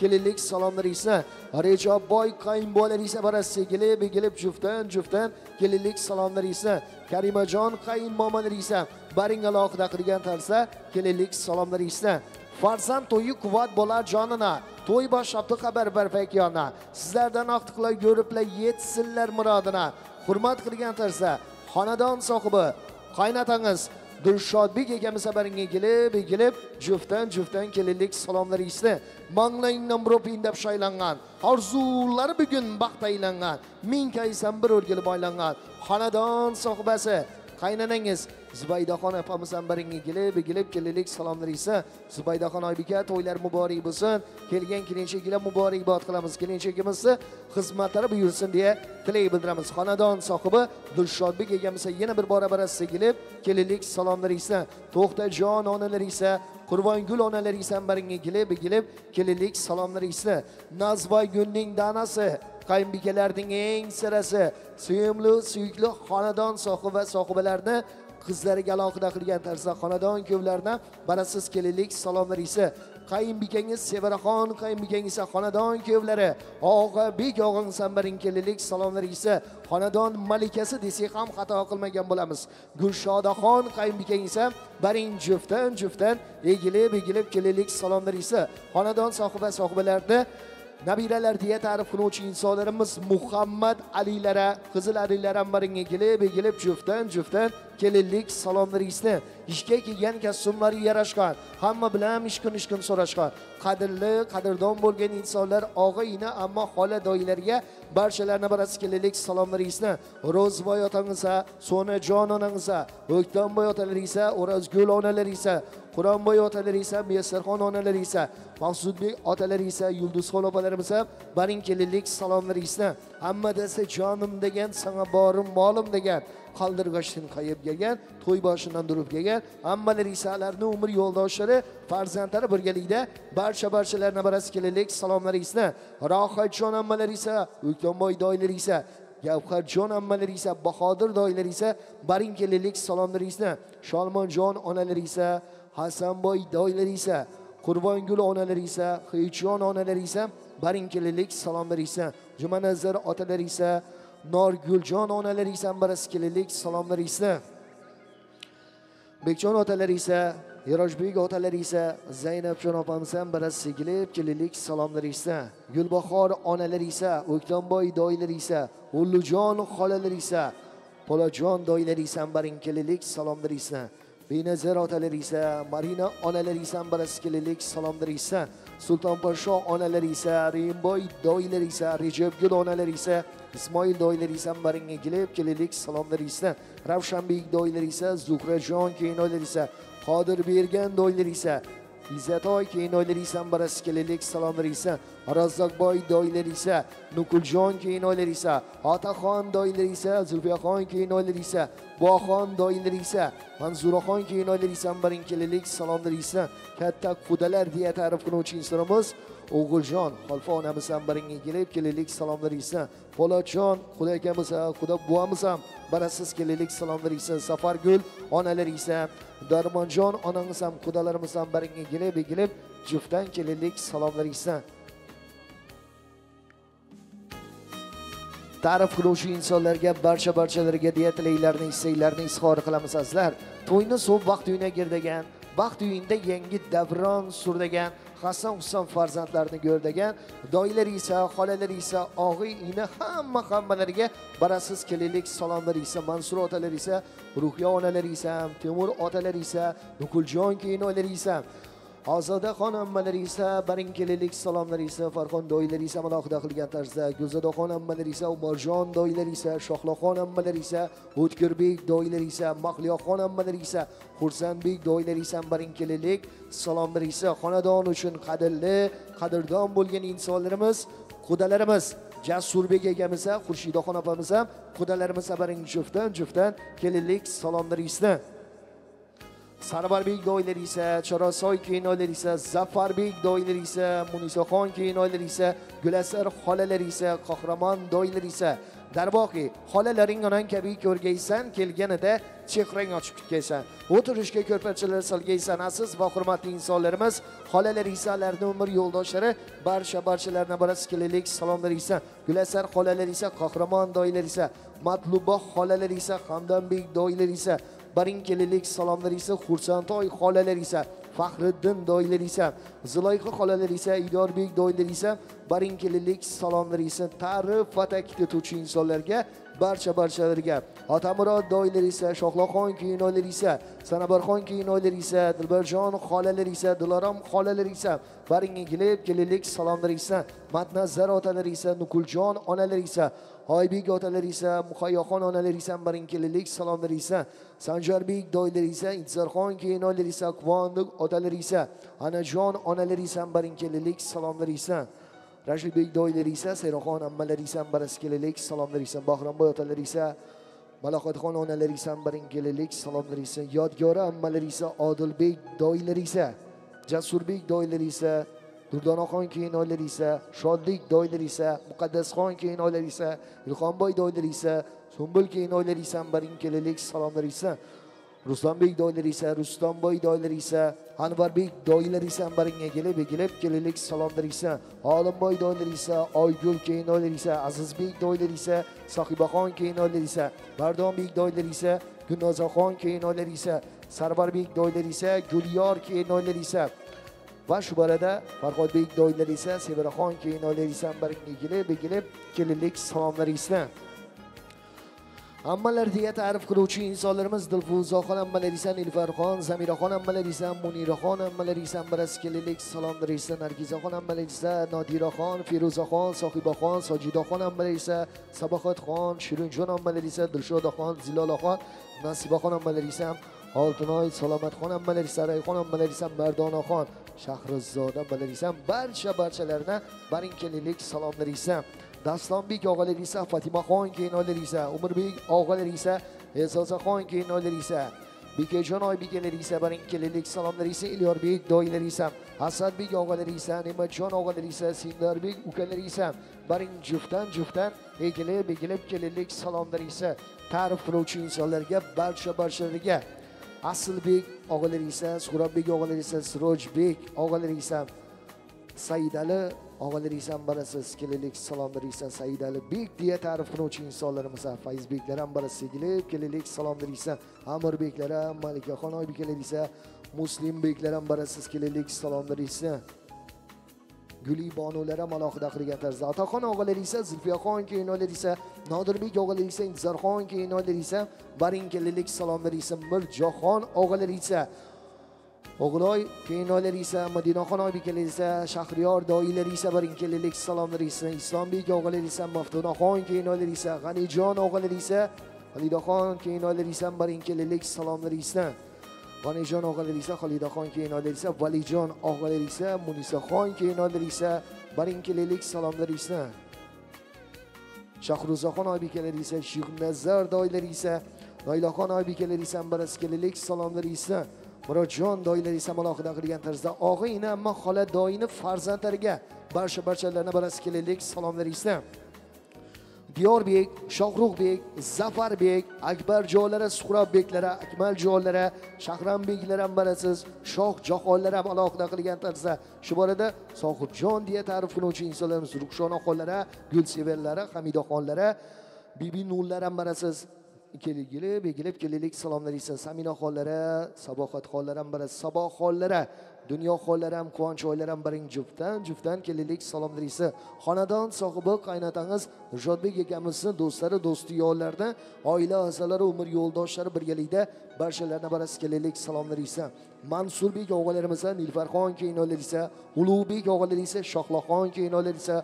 kelinlik salomlaringizni Rejobboy qaynbolaringiz sabarasiz egilib juftdan kelinlik salomlaringizni Karimajon qaynmomalaringiz baring alohida qilgan tarzda kelinlik salomlaringizni Farzand to'yi quvvat bo'lar jonina to'y boshlabdi xabar barpakiyona sizlardan oqtiqlar ko'riblar yetsinlar murodina hurmat qilgan tarzda xonadon sohibi qaynatangiz Dilshodbek egamiz sabaring egilib juftdan kelinlik salomlaringizni manglang nomrob indab shaylangan orzulari bugun baxt aylangan ming kaysan bir o'rgilib aylangan xonadon sohibasi qaynanangiz Zubaydaxon opamiz ham biringiz egilib kelinlik salomlaringizni Zubaydaxon oybika to'ylar muborak bo'lsin. Kelgan kelinchaklar muborakbod qilamiz. Kelinchakimizni xizmatlari buyursin deya tilak bildiramiz. Xonadon sohibi Dilshodbek egamiz yana bir bora barasiz egilib kelinlik salomlaringizni To'xtajon onalaringizni Qurbongul onalaringiz ham biringiz egilib kelinlik salomlaringizni Nazvoygunning danasi qaynbikalarning eng sirasi suyukli xonadon sohibi va sohibalarini qizlariga alohida qilgan tarzda xonadon kuyovlarini barasiz kelinlik salomlaringizni qaynbikangiz Sevaraxon qaynbikangiz xonadon kuyovlari og'a bek og'ingizdan biring kelinlik salomlaringizni xonadon malikasi desak ham xato qilmagan bo'lamiz. Gulshodaxon qaynbikangiz baring juftdan egilib kelinlik salomlaringizni xonadon sohiba sohibalarini nabiralar diye tarif qiluvchi insonlarimiz Muhammad Alilara, Qizil Alilara ham baring egilib juftdan kelinlik salomlaringizni ishga kelgan kasumlarga yarashgan, hamma bilan ishqin-ishqin so'rashgan, qadrli, qadrdon bo'lgan insonlar, og'a-ina, amma, xola, doilarga barchalarni barasi kelinlik salomlaringizni Ro'zboy otangizga, Sonajon onangizga, O'ktamboy otalaringizga, O'razgul onalaringizga, Quronboy otalaringizga, Meserxon onalaringizga, Maqsudbek otalaringizga, Yulduzxon opalarimizga baring kelinlik salomlaringizni hamma desa jonim degan, senga borim, molim degan qaldirg'ochdan qayib kelgan, to'y boshidan durib kelgan, hammalaringizlarning umr yo'ldoshlari, farzandlari birgalikda barcha-barchalarning barasi kelinlik salomlaringizni Rohatjon ammalaringizga, O'ktamboy doilaringizga, Gavharjon ammalaringizga, Bahodir doilaringizga baring kelinlik salomlaringizni Sholmonjon onalaringizga, Hasanboy doilaringizga, Qurbongul onalaringizga, Xiyjon onalaringizga baring kelinlik salomlaringizni Jumanazar otalaringizga, Norguljon onalaringizga barasi kelinlik salomlaringizni Bekjon otalaringizga, Yeroshbek otalaringizga, Zainabjon opamizga barasi kelinlik salomlaringizni Gulbahor onalaringizga, O'ktamboy doilaringizga, Ullujon xolalaringizga, Polajon doilaringizga baring kelinlik salomlaringizni Benazir otalaringizga, Marina onalaringizga barasi kelinlik salomlaringizni Sultonpaşo onalaringizga, Rimboy doilaringizga, Rejabgul onalaringizga İsmail doilaringizga baringga kelinlik salomlaringizni Ravshanbek doilaringizga, Zuhrajon keyinoylaringizga, Qodirbergan doilaringizga, Izzatoy keyinoylaringizga barasi kelinlik salomlaringizni Razzoqboy doilaringizga, Nukuljon keyinoylaringizga, Otaxon doilaringizga, Zulfiyaxon keyinoylaringizga, Boxon doilaringizga, Manzuraxon keyinoylaringizga baringga kelinlik salomlaringizni katta qudalar deya ta'rif qiluvchi insonimiz O'g'iljon xolfa onamiz ham biringa kelib kelinlik salomlaringizni Polatjon Xudo akamiz ham Xudo buvamiz ham barasiz kelinlik salomlaringizni Safargul onalaringizga Darmonjon onangiz ham xudolarimiz ham biringa kelib juftdan kelinlik salomlaringizni ta'rif qiluvchi insonlarga barcha-barchalarga deya tilaklarni, istaylarni izhor qilamiz azizlar. To'yni so'v vaqt uyini girdagan, vaqt uyinda yangi davron surdagan Hasan Husan farzandlarini ko'rdagan, doilaringizga, xolalaringizga, og'i, ina hammalariga barasiz kelinlik salomlaringizga, Mansur otalaringizga, Ruhiya onalaringizga, Temur otalaringizga, Nukuljon keyinoylaringizga, Ozodaxon ammalaringizga baring kelinlik salomlaringizga, Farxon doilaringizga alohida qilgan tarzda, Gulzodaxon ammalaringizga, Umarjon doilaringizga, Shohloxon ammalaringizga, O'tkirboy doilaringizga, Mahliyoxon ammalaringizga, Xursandbek doilaringizga baring kelinlik salomlaringizga. Xonadon uchun qadrli, qadrdon bo'lgan insonlarimiz, xudolarimiz Jasurbek akamizga, Xurshidoxon opamizga, xudolarimizga baring juftdan kelinlik salomlaringizni Sarvarbek doilaringizga, Charosoy keyinoylaringizga, Zafarbek doilaringizga, Munisaxon keyinoylaringizga, Gulasar xolalaringizga, Qahramon doilaringizga, darvoqi xolalaring onang kabi ko'rgaysan, kelganida chehrang ochib ketgaysan. O'tirishga ko'rpachalar solgaysan. Aziz va hurmatli insonlarimiz, xolalaringizlarning umr yo'ldoshlari barcha-barchalarning barasi kelinlik salomlaringizga, Gulasar xolalaringizga, Qahramon doilaringizga, Matluboh xolalaringizga, HaMdambek doilaringizga baring kelinlik salomlaringizga, Xursandtoy xolalaringizga, Faxriddin doilaringizga, Ziloyxa xolalaringizga, Idorbek doilaringizga baring kelinlik salomlaringizga ta'rif va ta'kid etuvchi insonlarga barcha-barchalarga, Otamurod doilaringizga, Shohloxon keyinoylaringizga, Sanabarxon keyinoylaringizga, Dilbarjon xolalaringizga, Dilorom xolalaringizga baring kelinlik salomlaringizga, Matnazar otalaringizga, Nukuljon onalaringizga, Oybek otalaringizga, Muhayyoxon onalaringizga baring kelinlik salomlaringizga, Sanjarbek doilaringizga, Intzarxon keyinoylaringizga, Quvondik otalaringizga, Onajon onalaringizga baring kelinlik salomlaringizga, Rashidbek doilaringizga, Sayroxon ammalaringizga barasi kelinlik salomlaringizga, Bahromboy otalaringizga, Malohatxon onalaringizga baring kelinlik salomlaringizga, Yodgora ammalaringizga, Odilbek doilaringizga, Jasurbek doilaringizga, Durdonaxon keyinoylaringizga, Shodlik doilaringizga, Muqaddasxon keyinoylaringizga, Ilhomboy doilaringizga, Sumbul keyinoylaringizga baring kelinlik salomlaringizga, Ruslanbek doilaringizga, Rustamboy doilaringizga, Anvarbek doilaringizga baring kelinlik salomlaringizga, Olimboy doilaringizga, Oygul keyinoylaringizga, Azizbek doilaringizga, Sohibaxon keyinoylaringizga, Bardombek doilaringizga, Gulnozaxon keyinoylaringizga, Sarvarbek doilaringizga, Gulyor keyinoylaringizga va shu borada Farhodbek doilaringizga, Sevaraxon keyinoylaringizga baring kelinlik salomlaringizni Ammalar diye tarif qiluvchi insonlarimiz Dilfuza xon ammalar deysan, Nilufar xon, Zamira xon ammalar deysan, Munira xon ammalar deysan, Miras kelinlik salomdiraysan, Nargiza xon ammalar deysan, Nodira xon, Feruza xon, Sohiba xon, Sojida xon ammalar deysan, Sabahat xon, Shirinjon ammalar deysan, Dilshoda xon, Zilola xon, Nasiba xon ammalar deysan, Oltinoy, Salomatxon ammalar deysan, Rayxon ammalar deysan, Mardona xon, Shahrizoda ammalar deysan, barchalarına barin kelinlik salomdiraysan. Dastonbek og'alar deysa, Fatimaxon keyinolar deysa, Umurbek og'alar deysa, Esosaxon keyinolar deysa, Bekajon Oybekalar deysa, barinkelinlik salomlar deysa, Ilyorbek doilar deysa, Asadbek og'alar deysa, Ne'matjon og'alar deysa, Sindarbek ukalar deysa, barin juftdan egilib kelinlik salomlar deysa, ta'rif qiluvchi insonlarga barcha Aslbek og'alar deysa, Surabbek og'alar deysa, Sirojbek og'alar deysa, Saidali og'alariysan barasiz kelinlik salomdiriysan Saidali bek deya ta'rif qiluvchi insonlarimiz Fayzbeklar ham barasiz kelib kelinlik salomdiriysan Amirbeklar ham Malikaxon Oybekalar deysa Muslimbeklar ham barasiz kelinlik salomdiriysan Gulibonlar ham alohida qilgan tarzda Otaxon og'alariysan Zulfiyaxon keyinolar deysa Nodirbek og'alariysan Zarxon keyinolar deysa barin kelinlik salomdiriysan Mirjoxon og'alariysan O'g'loy keyinolar esa Madinaxon Oybekalar esa Shahriyor doilar esa barinkelinlik salomlar esa Islombek o'g'illar esa Maftunaxon keyinolar esa G'anijon o'g'illar esa Xolidaxon keyinolar esa barinkelinlik salomlar esa G'anijon o'g'illar esa Xolidaxon keyinolar esa Valijon o'g'illar esa Munisaxon keyinolar esa barinkelinlik salomlar esa Shahruzaxon Oybekalar esa Shig'nazar doilar esa Noilaxon Oybekalar esa barinkelinlik salomlar esa Murodjon doilar esa alohida qilgan tarzda og'i ina amma xola doini farzandlariga barchalarni barasi kelinlik salomlar esa Diyorbek, Shohruxbek, Zafarbek, Akbarjonlari, Suhrobbeklar, Akmaljonlar, Shahrambeklar ham barasiz, Shohjahonlar ham alohida qilgan tarzda. Shu borada Sohibjon deya ta'rif qiluvchi insonlarimiz Ruxshonaxonlar, Gulseverlar, Hamidaxonlar, Bibi Nurlar ham barasiz. Kelib kelinlik salomlar esa Saminaxonlara, Sabohatxonlara ham barasiz, Saboxonlara, Dunyoxonlara ham, Quvonchoylar ham biring juftdan kelinlik salomlar esa xonadon sohibi qaynotangiz Rojodbek akamizni do'stlari, do'stiyonlarni, oila a'zolari, umr yo'ldoshlari birgalikda barchalarni barasiz kelinlik salomlar esa Mansurbek og'alarimiz, Nilfarxon keyinolar esa, Ulug'bek og'alar esa, Shohlaxon keyinolar esa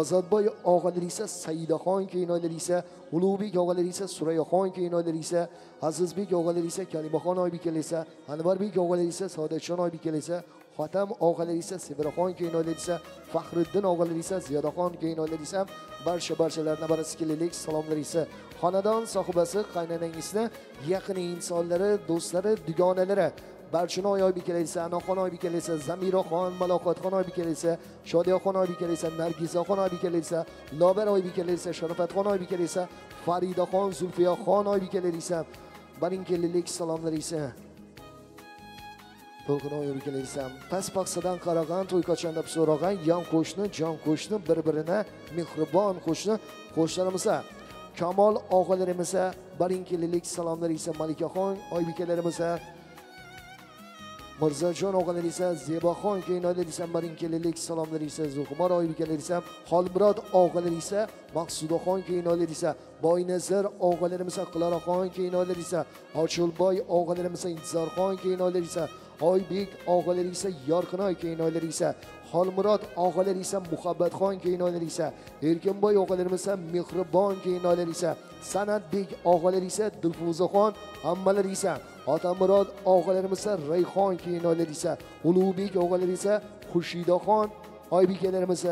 Ozodboy og'alar esa Saidaxon keyinolar esa Ulug'bek og'alar esa Surayaxon keyinolar esa Azizbek og'alar esa Kalimaxon Oybekalar esa Anvarbek og'alar esa Saodatjon Oybekalar esa Xotam og'alar esa Seviraxon keyinolar esa Faxriddin og'alar esa Ziyodaxon keyinolar esa barchalarni barasiz kelinlik salomlar esa xonadon sohibasi qaynonangizni yaqin insonlari do'stlari dugonalari Barchinoy Oybekalar esa, Anoxon Oybekalar esa, Zamiraxon, Maloqatxon Oybekalar esa, Shodiyaxon Oybekalar esa, Nargizaxon Oybekalar esa, Lobar Oybekalar esa, Sharofatxon Oybekalar esa, Faridaxon, Zulfiyaxon Oybekalar esa, barinkelinlik salomlar esa. To'lqinoy Oybekalar esa, Pastpaqsadan qaragan, to'y qochanda so'ragan, yon qo'shni, jon qo'shni, bir-birine mehribon qo'shni, qo'shlarimiz Kamol og'alarimiz barinkelinlik salomlar esa, Malikaxon Oybekalarimiz Mirzajon o'g'illar esa Zeboxon keyinolar esa barinkelinlik salomlar esa Zulqumor Oybekalar esa Xolmurod o'g'illar esa Maqsudaxon keyinolar esa Boynazar o'g'illarimiz Qiloraxon keyinolar esa Ochilboy o'g'illarimiz Intizorxon keyinolar esa Oybek o'g'illar esa Yorqinoy keyinolar esa Xolmurod o'g'illar esa Muhabbatxon keyinolar esa Erkinboy o'g'illarimiz Mehribon keyinolar esa Sanatbek o'g'illar esa Dilfuzaxon ammalar esa Otamurod o'g'illarimiz Rayxon keyinolar esa Ulug'bek o'g'illar esa Xurshidxon Oybekalarimiz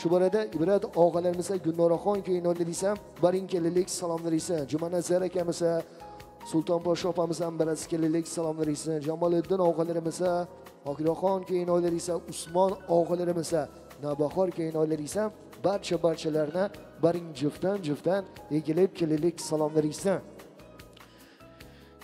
shu borada Ibrat o'g'illarimiz Gulnoraxon keyinolar esa barinkelinlik salomlar esa Jumanazar akamiz Sultonposhsho opamiz ham barasiz kelinlik salomlar esa Jamoliddin o'g'illarimiz Oqiroxon keyinolar esa Usmon o'g'illarimiz Nabahor keyinolar esa barchalarni baring juftdan egilib kelinlik salomlar esa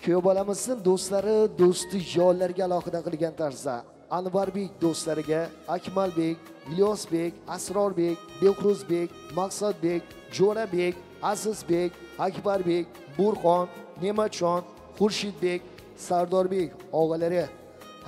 Kuyov bolamizni do'stlari, do'stiyonlarga alohida qilgan tarzda Anvarbek do'stlariga Akmalbek, Ilyosbek, Asrorbek, Behruzbek, Maqsadbek, Jo'rabek, Azizbek, Akbarbek, Burxon, Ne'matjon, Xurshidbek, Sardorbek og'alari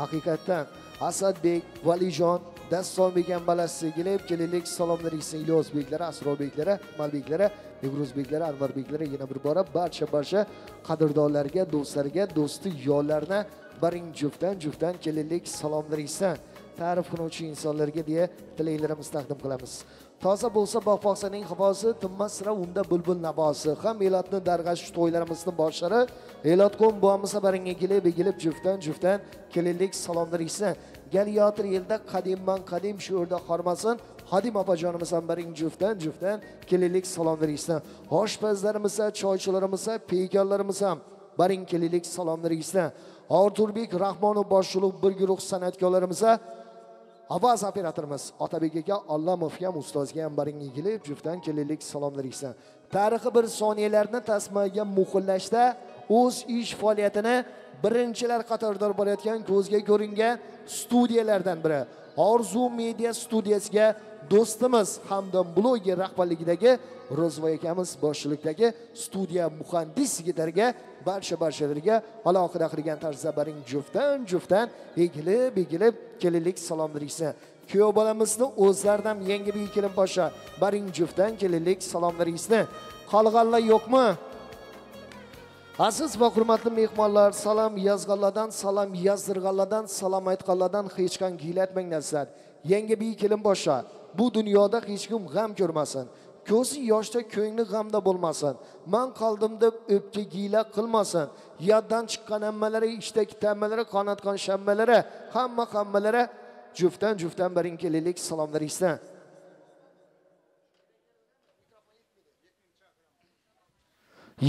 haqiqatan Asadbek, Valijon, Dastonbek ham balasiga kelib kelinlik salomlar esa Ilyosbeklar, Asrorbeklar, Malbeklar Nevruzbeklere, Anvarbeklere yana bir bora barcha qadrdonlarga, do'stlarga, do'sti yo'llarni birinchi juftdan kelinlik salomlaringizdan ta'rif qiluvchi insonlarga deya tilaklarimizni taqdim qilamiz. Toza bo'lsa bog'bog'saning xavosi, tinmas sira unda bulbul navosi. Ham elatni darg'ash to'ylarimizning boshlari, elatqon bo'lmasa biringa kelib juftdan kelinlik salomlaringizdan. Geliyatir yilda kadimman kadim şurada harmasın. Hadim apacanımızdan beri cüften kelinlik salomlaringizdan. Oshpazlarimizga, choychilarimizga, peykallarımıza beri kelinlik salomlaringizdan. Orturbek Rahmonov boshchilik bir guruh san'atkorlarimiza avaz operatörümüz Otabek aka Allomovga ustozga ham beri kelib cüften kelinlik salomlaringizdan. Tarixi bir soniyalarni tasmaga muhrlashda o'z ish faoliyatini birinchilar qatorida bo'layotgan ko'zga ko'ringan studiyalardan biri Orzu Media studiyasiga do'stimiz HaMDaM Blogger rahbarligidagi Ro'zvoy akamiz boshchilikdagi studiya muhandisliklariga barcha-barchalarga aloqada qilgan tarzda biring juftdan egilib kelinlik salomlaringizdan. Kuyov bolamizni o'zlaridan yangi bir kelin poshsha biring juftdan kelinlik salomlaringizdan. Qolganlar yo'qmi? Aziz ve hurmatli mehmonlar, salam yazganlardan, salam yazdırganlardan, salam aytganlardan hech qanday giylatmanglar sizlar. Yangi bir kelin boshqa. Bu dunyoda hech kim g'am ko'rmasin. Ko'zi yoshda, ko'ngli g'amda bo'lmasin. Men qoldim deb o'pka giyla qilmasin. Yoddan chiqqan hammalari, ishdagi tammalari, qonatgan shammalari, hammalari juftdan biring kelinlik salomlaringizdan.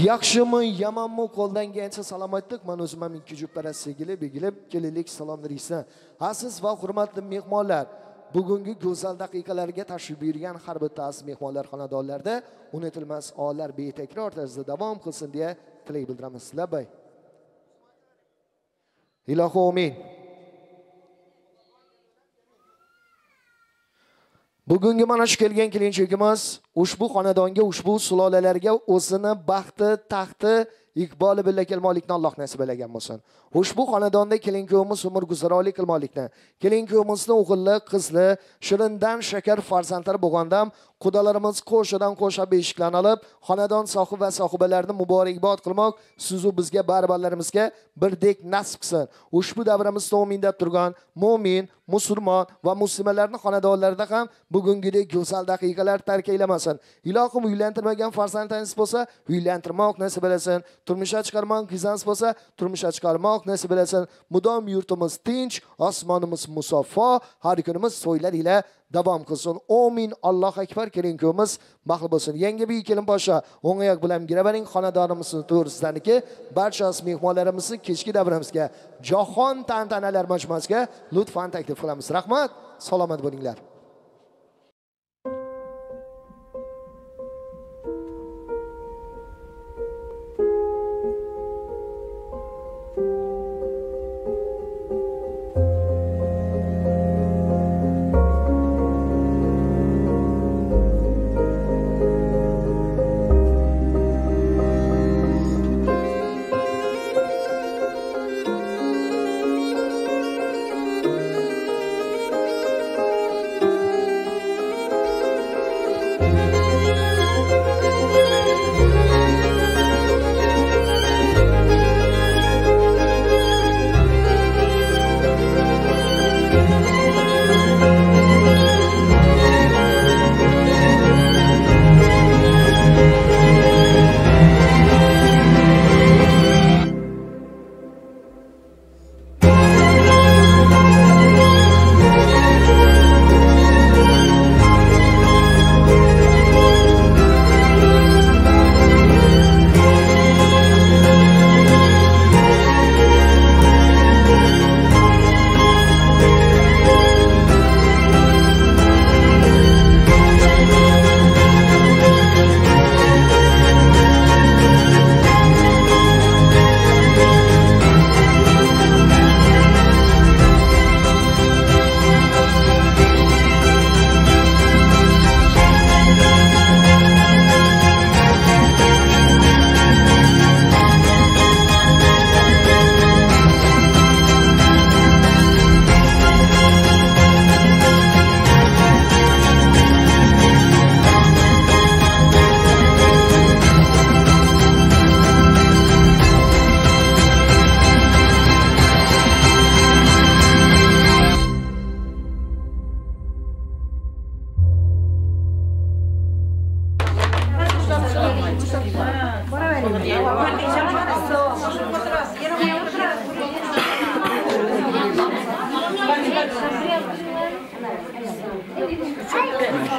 Yaxshimi, yamanmi, qo'ldan kelsa salomatlik. Men o'zim ham ikki juftdan egilib kelinlik salomlaringizdan. Aziz va hurmatli mehmonlar, bugungi go'zal daqiqalarga tashrif buyurgan har bir ta'ziz mehmonlar xonadonlarda unutilmas onlar betakror tarzda davom qilsin deya tilak bildiramiz. Labbay. Ilohi amin. Bugungi mana shu kelgan kelinchigimiz ushbu xonadonga, ushbu sulolalarga o'zini baxti, taxti, iqboli bilan kelmoqlikni Alloh nasib etgan bo'lsin. Ushbu xonadonda kelinko'yimiz umr guzarolik qilmoqlikni, kelinko'yimizni o'g'illi, qizli, shirindan shakar farzandlar bo'lgandan xudolarimiz qo'shadan-qo'sha beshiklan olib, xonadon sohib va sohibalarni muborakbod qilmoq sizu bizga barbarlarimizga birdek nasib qilsin. Ushbu davramizda o'minda turgan mu'min, musulmon va muslimalarning xonadonlarida ham bugungidek go'zal daqiqalar tark eylamasin. Ilohim uylantirmagan farzandlaringiz bo'lsa, uylantirmoq nasib etsin. Turmuşa çıkarman kızans bo'lsa, turmuşa çıkarmak nasip etsin. Mudom yurtimiz tinch, osmonimiz musaffo, har kunimiz so'ylar ile davom qilsin. Amin. Alloh akbar. Kelinko'yimiz mag'lub bo'lsin. Yangi bir kelin poshsha o'ng oyoq bilan girabaring xonadonimizni to'g'risidagi barcha mehmonlarimizni kechki davramizga, jahon tantanalar majmuasiga lutfan taklif qilamiz. Rahmat, salomat bo'linglar.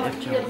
bakacağım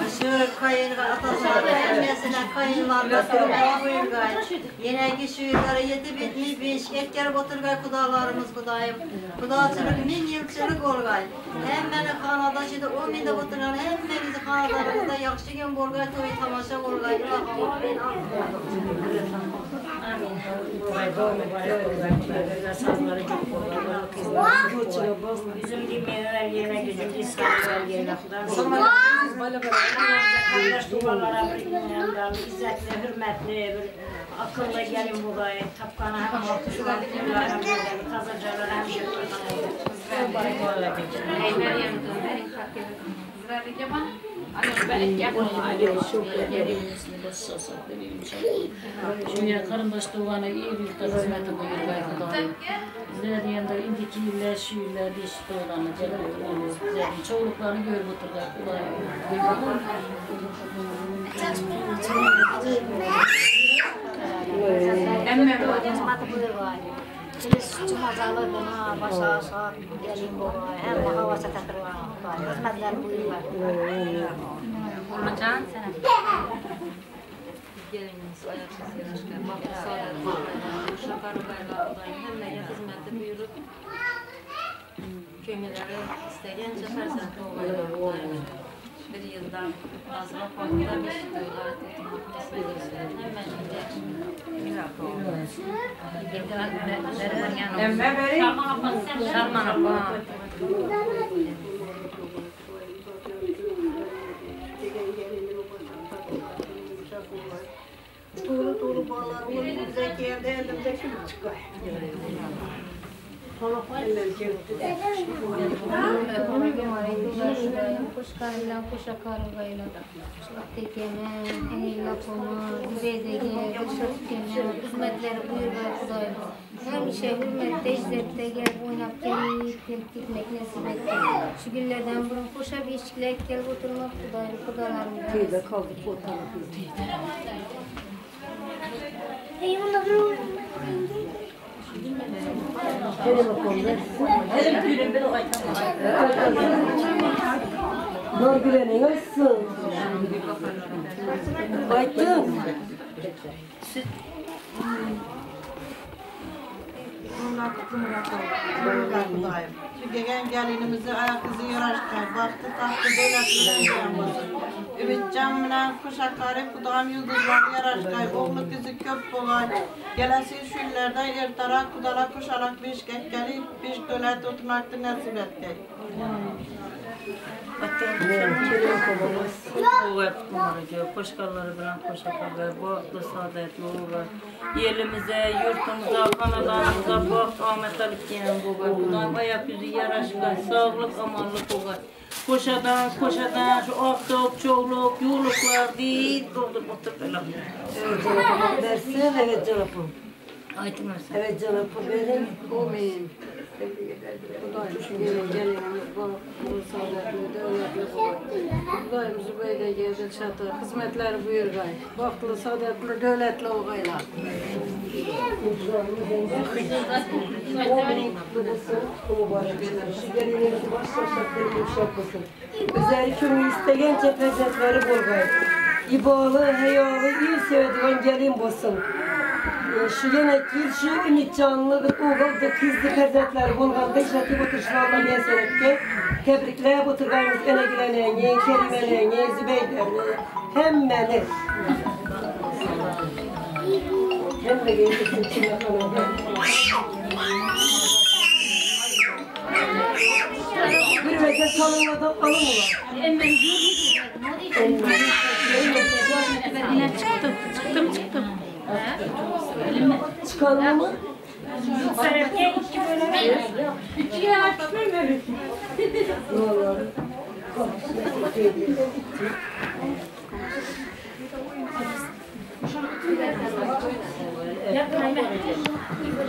bir işkek gelip bir dölet oturmakta nasip ettik. Attenzione, koşkarları bilen koşakları, bu da saadetli olur. Yerimize, yurtumuza, kanadamıza, bu Ahmet Alip diyen olur. Bundan ayak yüzü yaraşıklar, sağlık, amanlık olur. Koşadan, koşadan, şu aktop, çoğluk, yoluklar değil, doldur, otur falan. Evet, canım, versin, evet canım. Aytmazsın. Evet canım, verin. Amin. Gelinimiz bu saadetli devletli olur. Dayımızı böyle gelecek çatır. Hizmetleri buyur gay. Baktılı, saadetli, devletli o gaylar. Bizleri kimi isteyen cephezetleri bul gay. İbalı, heyalı, iyi sevdiğin gelin basın. Şu yenek girişi ümit canlılık uğurdu kızdı perzetler bulgandı şakı bakışlarla yeserekte tebrikler bu tırganız öne girene kerimene zübeylerine hem beni hem de gelişim içine kalırdı bir vece salonla da alın ulan en beni ben çıktım çıkalım mı? Serap'ya iki bölüme. Üçüye açmayın öğretim. Vallahi. Yapmayın.